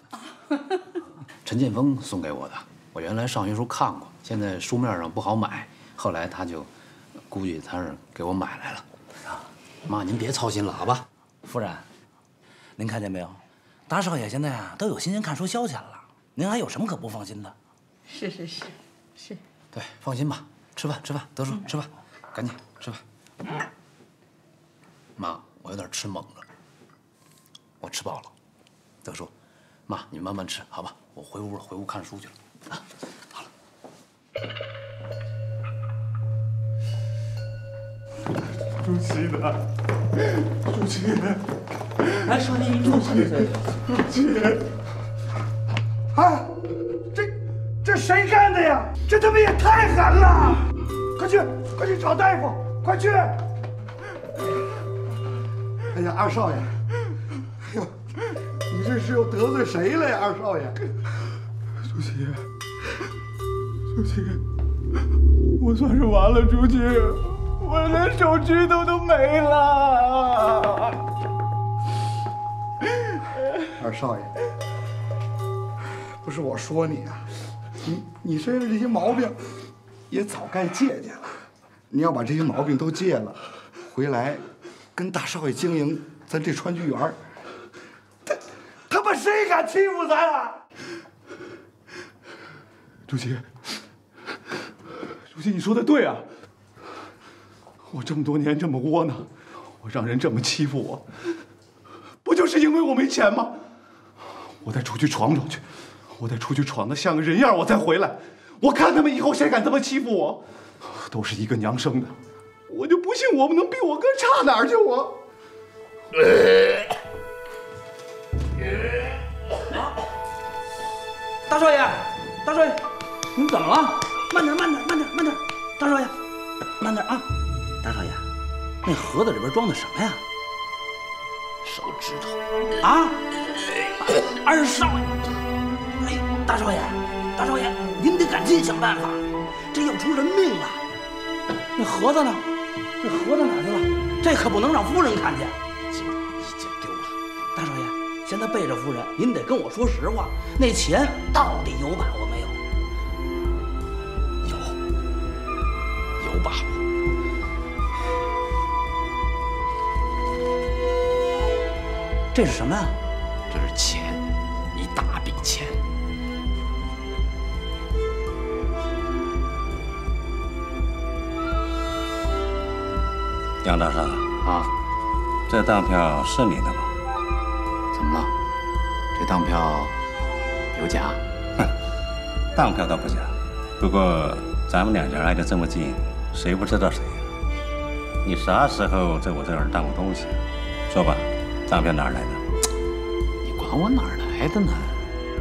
陈建锋送给我的，我原来上学时候看过，现在书面上不好买，后来他就，估计他是给我买来了。啊，妈，您别操心了，好吧？夫人，您看见没有？ 大少爷现在啊都有心情看书消遣了，您还有什么可不放心的？是，对，放心吧。吃饭，德叔，吃饭，赶紧吃饭。妈，我有点吃猛了，我吃饱了。德叔，妈，你慢慢吃，好吧？我回屋了，回屋看书去了。啊，好了。主席呢？主席。 来，少爷，您住进去。姐，哎，这谁干的呀？这他妈也太狠了！快去找大夫，快去！哎呀，二少爷，哎呦，你这是又得罪谁了呀？二少爷，主席，我算是完了，主席，我连手指头都没了。 二少爷，不是我说你啊，你身上这些毛病也早该戒戒了。你要把这些毛病都戒了，回来跟大少爷经营咱这川剧园，他妈谁敢欺负咱啊？主席，你说的对啊，我这么多年这么窝囊，我让人这么欺负我，不就是因为我没钱吗？ 我再出去闯去，我再出去闯的像个人样，我再回来，我看他们以后谁敢他妈欺负我！都是一个娘生的，我就不信我们能比我哥差哪儿去！我。大少爷，你怎么了？慢点，大少爷，慢点啊！大少爷，那盒子里边装的什么呀？手指头。啊？ 二少爷，哎，大少爷，您得赶紧想办法，这要出人命了。那盒子哪去了？这可不能让夫人看见。这丢了。大少爷，现在背着夫人，您得跟我说实话，那钱到底有把握没有？有把握。 这是什么呀？ 这是钱，一大笔钱。杨大山啊，这当票是你的吗？怎么了？这当票有假？哼，当票倒不假，不过咱们两家挨得这么近，谁不知道谁呀？你啥时候在我这儿当过东西？说吧，当票哪儿来的？你管我哪儿来的呢？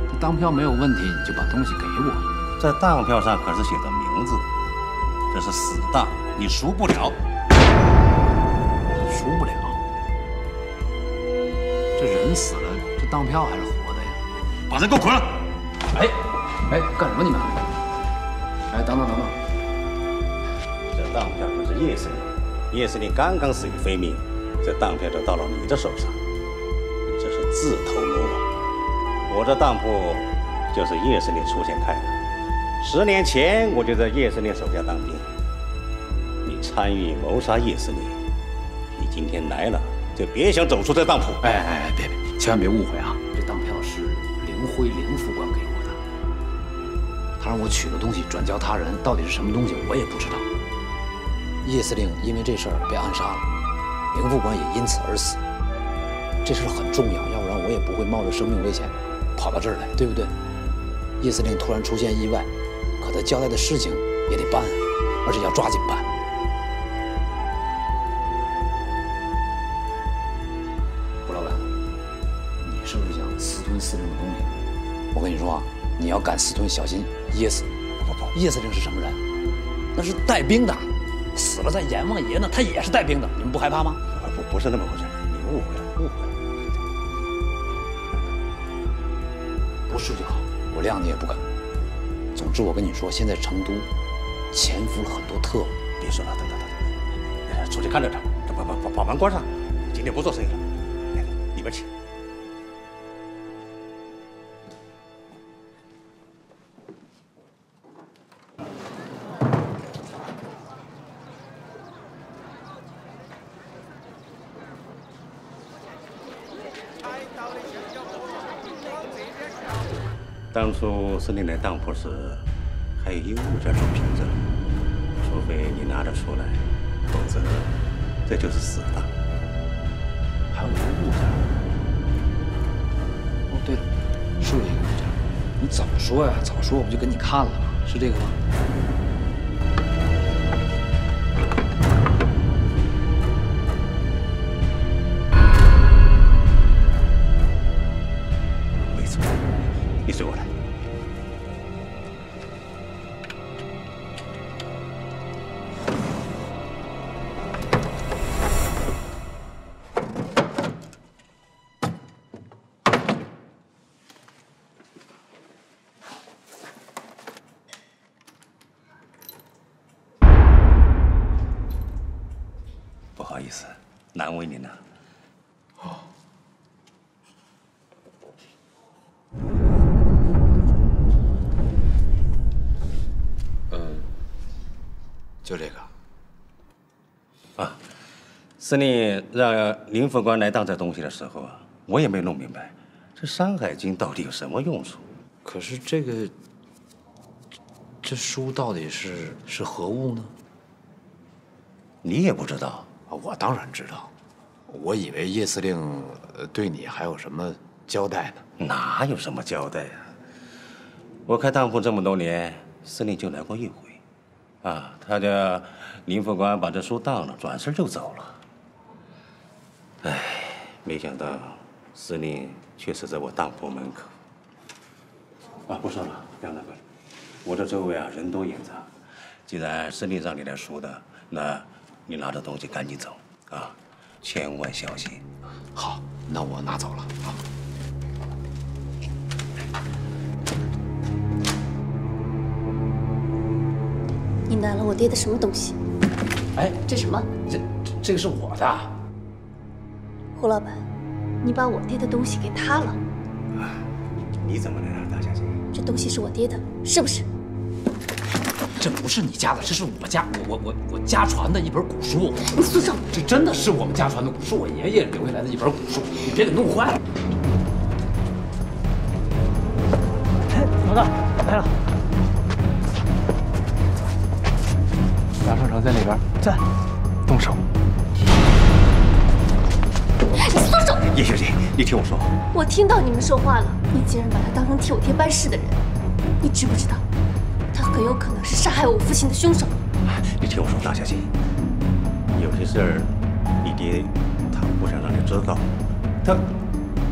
这当票没有问题，你就把东西给我。这当票上可是写的名字，这是死当，你赎不了。 赎不了，这人死了，这当票还是活的呀！把人给我捆了！哎，干什么你们？哎，等等，这当票可是叶司令，叶司令刚刚死于非命，这当票就到了你的手上，你这是自投罗网。我这当铺就是叶司令出钱开的，10年前我就在叶司令手下当兵，你参与谋杀叶司令。 今天来了，就别想走出这当铺！哎，别，千万别误会啊！这当票是林辉林副官给我的，他让我取了东西转交他人，到底是什么东西我也不知道。叶司令因为这事儿被暗杀了，林副官也因此而死。这事很重要，要不然我也不会冒着生命危险跑到这儿来，对不对？叶司令突然出现意外，可他交代的事情也得办啊，而且要抓紧办。 司令的东西，我跟你说啊，你要敢私吞，小心噎死！不，叶司令是什么人？那是带兵的，死了在阎王爷呢，他也是带兵的，你们不害怕吗？不是那么回事，你误会了，不是就好，我谅你也不敢。总之，我跟你说，现在成都潜伏了很多特务。别说了，等，出去看着点，把门关上，今天不做生意了。来，里边请。 当初司令来当铺时，还有一物件做凭证，除非你拿得出来，否则这就是死当。还有一个物件。哦，对了，是有一个物件。你早说呀！早说我不就给你看了吗？是这个吗？没错，你随我来。 难为您了。哦，就这个。啊，司令让林副官来当这东西的时候啊，我也没弄明白，这《山海经》到底有什么用处？可是这书到底是何物呢？你也不知道。 我当然知道，我以为叶司令对你还有什么交代呢？哪有什么交代呀？我开当铺这么多年，司令就来过一回，啊，他的林副官把这书当了，转身就走了。哎，没想到司令却是在我当铺门口。啊，不说了，杨大哥，我这周围啊人多眼杂，既然司令让你来赎的，那。 你拿着东西赶紧走啊，千万小心。好，那我拿走了啊。你拿了我爹的什么东西？哎，这什么？这个是我的。胡老板，你把我爹的东西给他了？啊，你怎么能让他相信？这东西是我爹的，是不是？ 这不是你家的，这是我家我家传的一本古书。你住手！这真的是我们家传的古书，我爷爷留下来的一本古书，你别给弄坏了。哎，老大来了，杨少成在里边，在，动手。叶学姐，你听我说。我听到你们说话了。你竟然把他当成替我爹办事的人，你知不知道？他很有可能是杀害我父亲的凶手。你听我说，大小姐，有些事儿，你爹他不想让你知道，他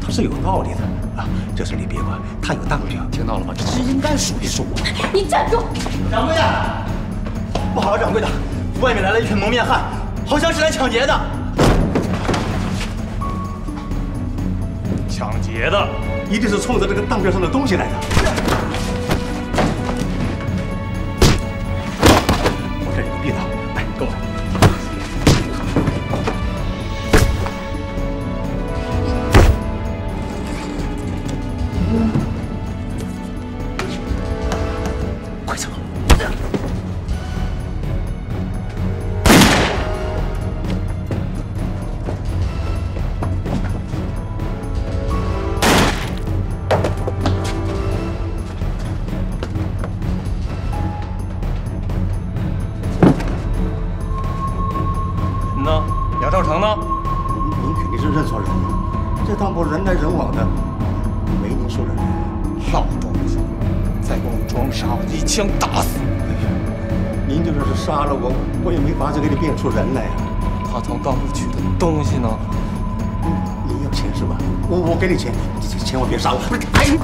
是有道理的啊。这事你别管，他有当家，听到了吗？这应该属于是我。你站住！掌柜的，不好了，掌柜的，外面来了一群蒙面汉，好像是来抢劫的。 抢劫的，一定是冲着这个当家上的东西来的。我这有个避挡，来，跟我来。快走！想打死你！您就算是杀了我，我也没法子给你变出人来呀。他从当初取的东西呢？你要钱是吧？我给你钱，千万别杀我！哎。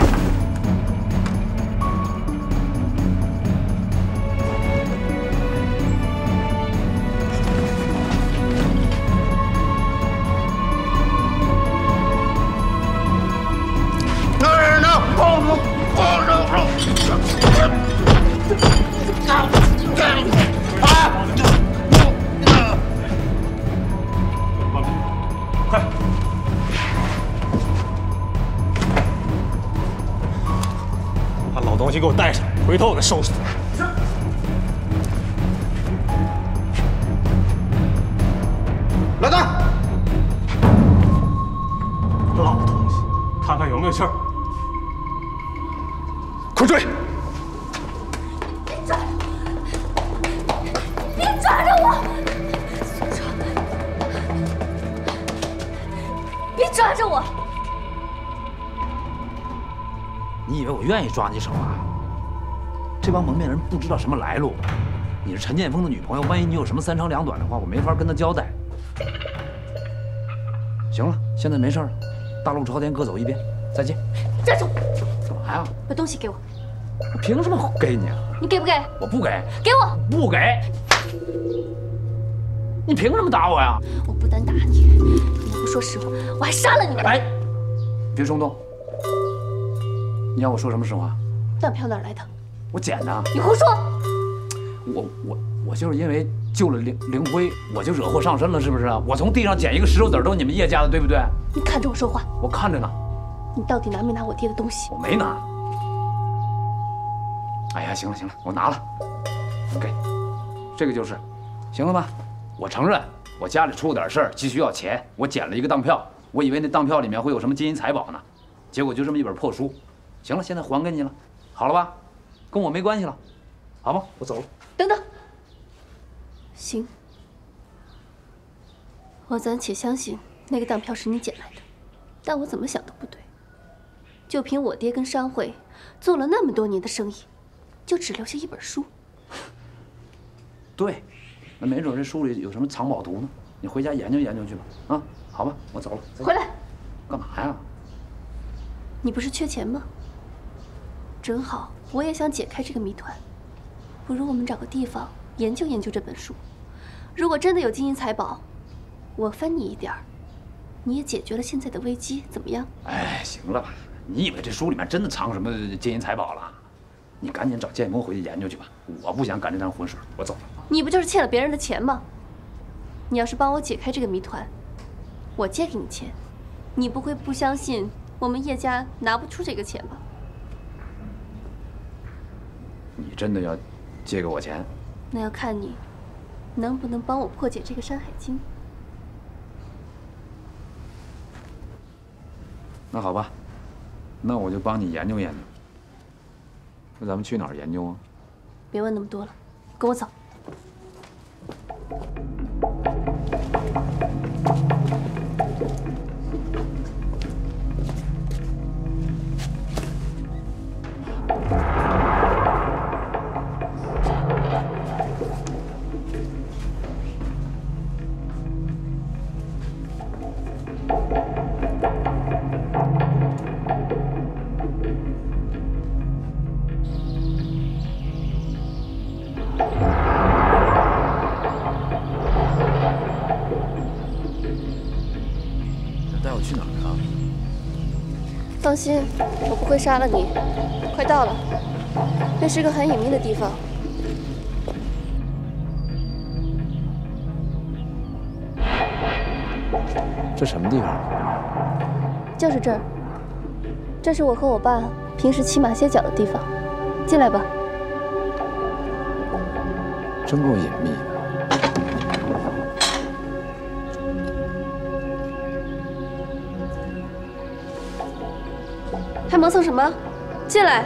给我带上，回头我再收拾他。是。老大，老东西，看看有没有信儿。快追！别抓着我！苏哲，别抓着我！你以为我愿意抓你手啊？ 这帮蒙面人不知道什么来路，你是陈剑锋的女朋友，万一你有什么三长两短的话，我没法跟他交代。行了，现在没事了，大路朝天，各走一边，再见。站住！干嘛呀？把东西给我。我凭什么给你啊？你给不给？我不给。给我。不给。你凭什么打我呀？我不单打你，你不说实话，我还杀了你。哎，别冲动。你要我说什么实话？断票哪来的？ 我捡的，你胡说！我就是因为救了灵辉，我就惹祸上身了，是不是啊？我从地上捡一个石头子儿，都是你们叶家的，对不对？你看着我说话，我看着呢。你到底拿没拿我爹的东西？我没拿。哎呀，行了行了，我拿了，给，这个就是，行了吧？我承认我家里出了点事儿，急需要钱，我捡了一个当票，我以为那当票里面会有什么金银财宝呢，结果就这么一本破书。行了，现在还给你了，好了吧？ 跟我没关系了，好吗？我走了。等等，行，我暂且相信那个当票是你捡来的，但我怎么想都不对。就凭我爹跟商会做了那么多年的生意，就只留下一本书。对，那没准这书里有什么藏宝图呢？你回家研究研究去吧。啊，好吧，我走了。回来，干嘛呀？你不是缺钱吗？正好。 我也想解开这个谜团，不如我们找个地方研究研究这本书。如果真的有金银财宝，我分你一点儿，你也解决了现在的危机，怎么样？哎，行了吧？你以为这书里面真的藏什么金银财宝了？你赶紧找建工回去研究去吧，我不想赶这趟浑水，我走了。你不就是欠了别人的钱吗？你要是帮我解开这个谜团，我借给你钱，你不会不相信我们叶家拿不出这个钱吧？ 你真的要借给我钱？那要看你能不能帮我破解这个《山海经》。那好吧，那我就帮你研究研究。那咱们去哪儿研究啊？别问那么多了，跟我走。放心，我不会杀了你。快到了，那是个很隐秘的地方。 这什么地方？就是这儿，这是我和我爸平时骑马歇脚的地方。进来吧。真够隐秘的。还磨蹭什么？进来。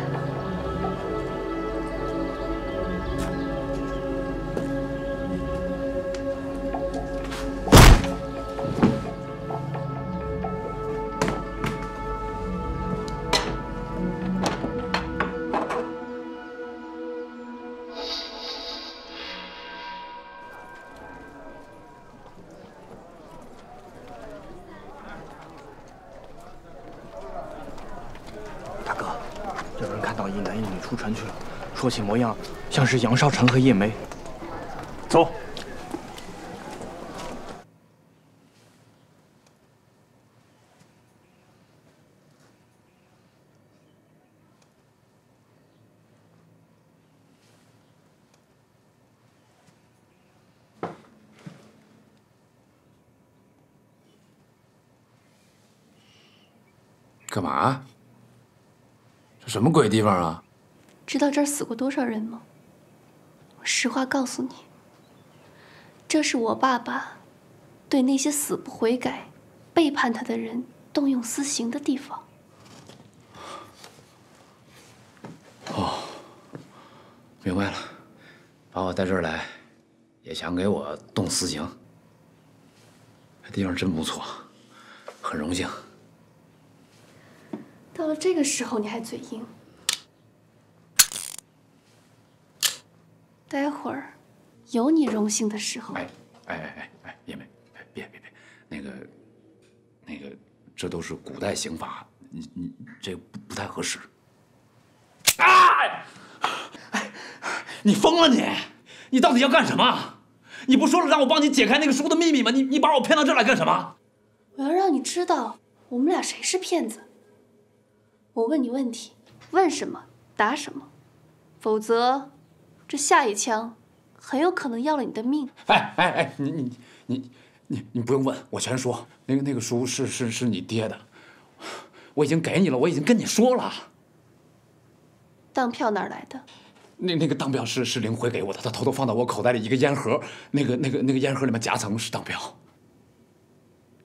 说起模样，像是杨少成和叶梅。走。干嘛？这什么鬼地方啊？ 知道这儿死过多少人吗？我实话告诉你，这是我爸爸对那些死不悔改、背叛他的人动用私刑的地方。哦，明白了，把我带这儿来，也想给我动私刑。这地方真不错，很荣幸。到了这个时候，你还嘴硬。 待会儿有你荣幸的时候。哎，叶梅，别，那个，这都是古代刑法，你这不太合适。啊！哎，你疯了你！你到底要干什么？你不说了让我帮你解开那个书的秘密吗？你把我骗到这儿来干什么？我要让你知道我们俩谁是骗子。我问你问题，问什么答什么，否则。 这下一枪，很有可能要了你的命。哎，你不用问，我全说。那个书是你爹的，我已经给你了，我已经跟你说了。当票哪儿来的？那个当票是灵辉给我的，他偷偷放到我口袋里一个烟盒，那个烟盒里面夹层是当票。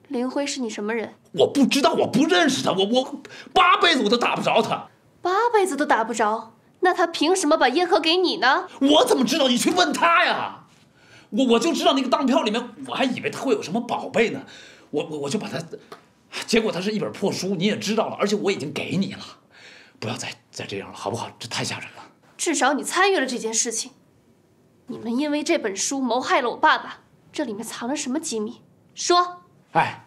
灵辉是你什么人？我不知道，我不认识他，我八辈子我都打不着他。八辈子都打不着。 那他凭什么把烟盒给你呢？我怎么知道？你去问他呀！我就知道那个当票里面，我还以为他会有什么宝贝呢。我就把它，结果它是一本破书，你也知道了，而且我已经给你了，不要再这样了，好不好？这太吓人了。至少你参与了这件事情，你们因为这本书谋害了我爸爸。这里面藏着什么机密？说。哎，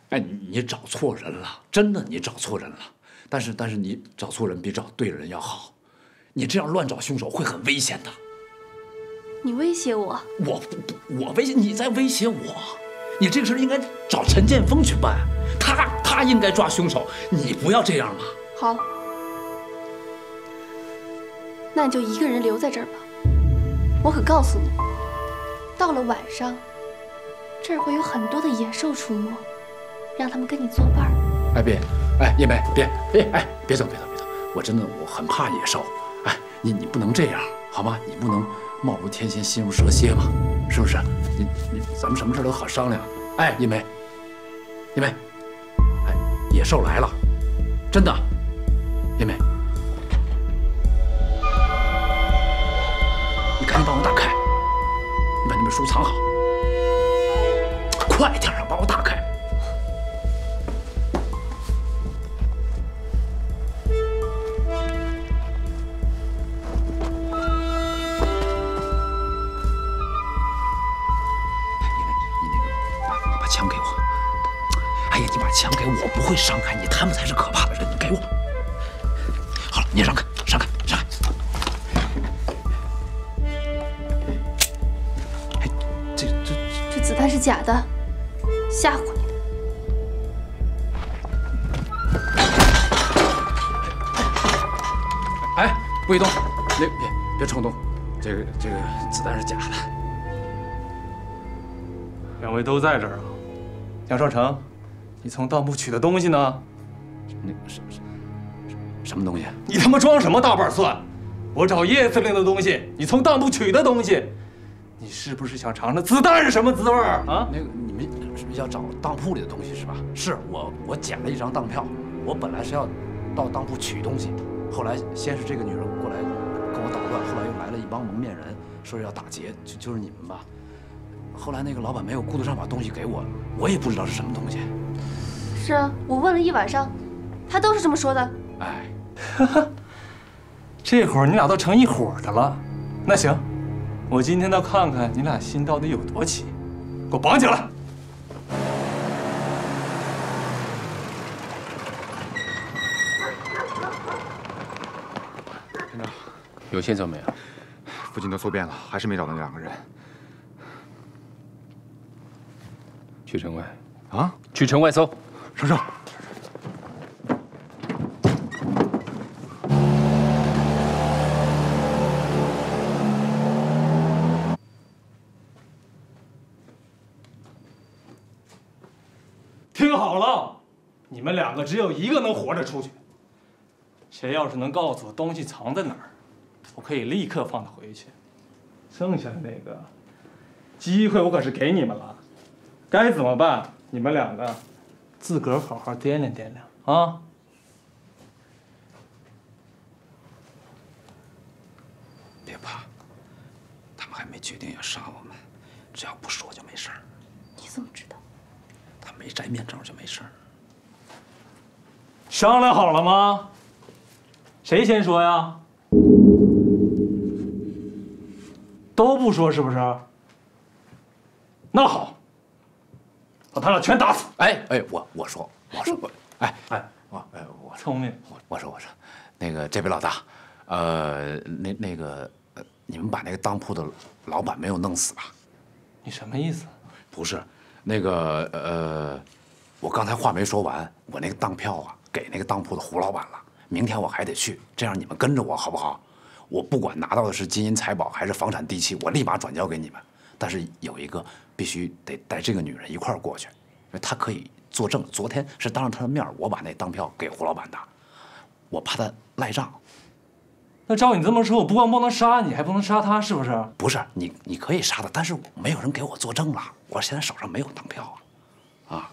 你找错人了，真的你找错人了。但是你找错人比找对人要好。 你这样乱找凶手会很危险的。你威胁我？我威胁你，在威胁我。你这个事儿应该找陈剑锋去办，他应该抓凶手。你不要这样嘛。好，那你就一个人留在这儿吧。我可告诉你，到了晚上，这儿会有很多的野兽出没，让他们跟你作伴。哎别，哎叶梅别，哎别走别走，我真的很怕野兽。 你不能这样，好吗？你不能貌如天仙，心如蛇蝎嘛，是不是？你咱们什么事都好商量。哎，叶梅，哎，野兽来了，真的，叶梅，你赶紧帮我打开，你把那本书藏好，快点啊，帮我打开。 枪给我，不会伤害你，他们才是可怕的人。你给我，好了，你让开，让开。哎，这子弹是假的，吓唬你的。不许动！别冲动，这个子弹是假的。两位都在这儿啊，杨少成，你从盗墓取的东西呢？那什么东西？你他妈装什么大板蒜？我找叶司令的东西，你从盗墓取的东西，你是不是想尝尝子弹是什么滋味啊？那个你们是不是要找当铺里的东西是吧？是我捡了一张当票，我本来是要到当铺取东西。 后来先是这个女人过来跟我捣乱，后来又来了一帮蒙面人，说要打劫，就是你们吧。后来那个老板没有顾得上把东西给我，我也不知道是什么东西。是啊，我问了一晚上，他都是这么说的。哎，哈哈，这会儿你俩都成一伙的了。那行，我今天倒看看你俩心到底有多齐，给我绑起来。 有线索没有？附近都搜遍了，还是没找到那两个人。去城外啊！去城外搜，上上。听好了，你们两个只有一个能活着出去。谁要是能告诉我东西藏在哪儿？ 我可以立刻放他回去，剩下的那个机会我可是给你们了，该怎么办？你们两个自个儿好好掂量掂量啊！别怕，他们还没决定要杀我们，只要不说就没事儿。你怎么知道？他没摘面罩就没事儿。商量好了吗？谁先说呀？ 都不说是不是？那好，把他俩全打死！哎，我说，我聪明，我说，那个这位老大，那个，你们把那个当铺的老板没有弄死吧？你什么意思？不是，那个我刚才话没说完，我那个当票啊给那个当铺的胡老板了，明天我还得去，这样你们跟着我好不好？ 我不管拿到的是金银财宝还是房产地契，我立马转交给你们。但是有一个必须得带这个女人一块儿过去，因为她可以作证。昨天是当着她的面，我把那当票给胡老板的，我怕她赖账。那照你这么说，我不光不能杀你，还不能杀她，是不是？不是，你可以杀她，但是没有人给我作证了，我现在手上没有当票啊，啊。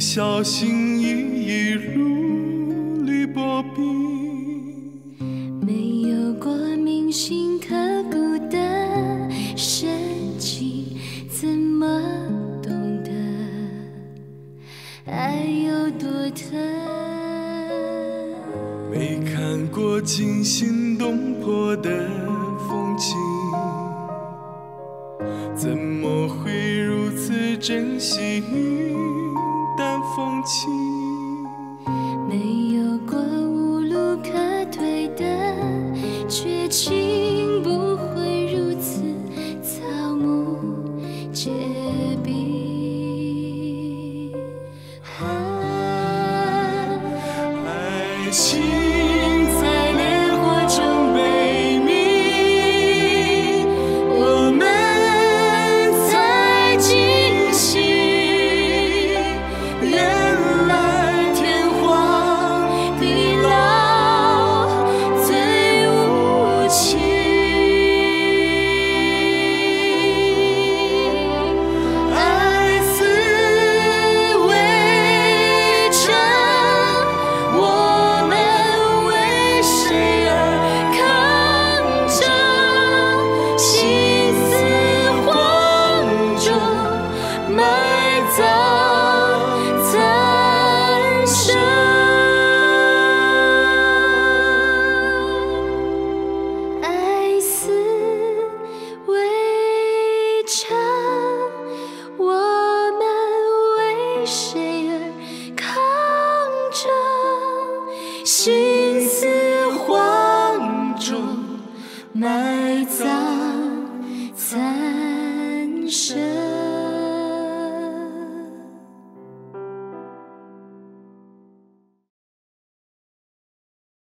小心翼翼，如履薄冰。没有过铭心刻骨的深情，怎么懂得？爱有多疼？没看过惊心动魄的风景，怎么会如此珍惜云淡风轻？没有过无路可退的绝情，不会如此草木皆兵。 爱情在烈火中悲鸣，我们才惊醒。原来天荒地老最无情。爱似围城，我。 心似荒冢。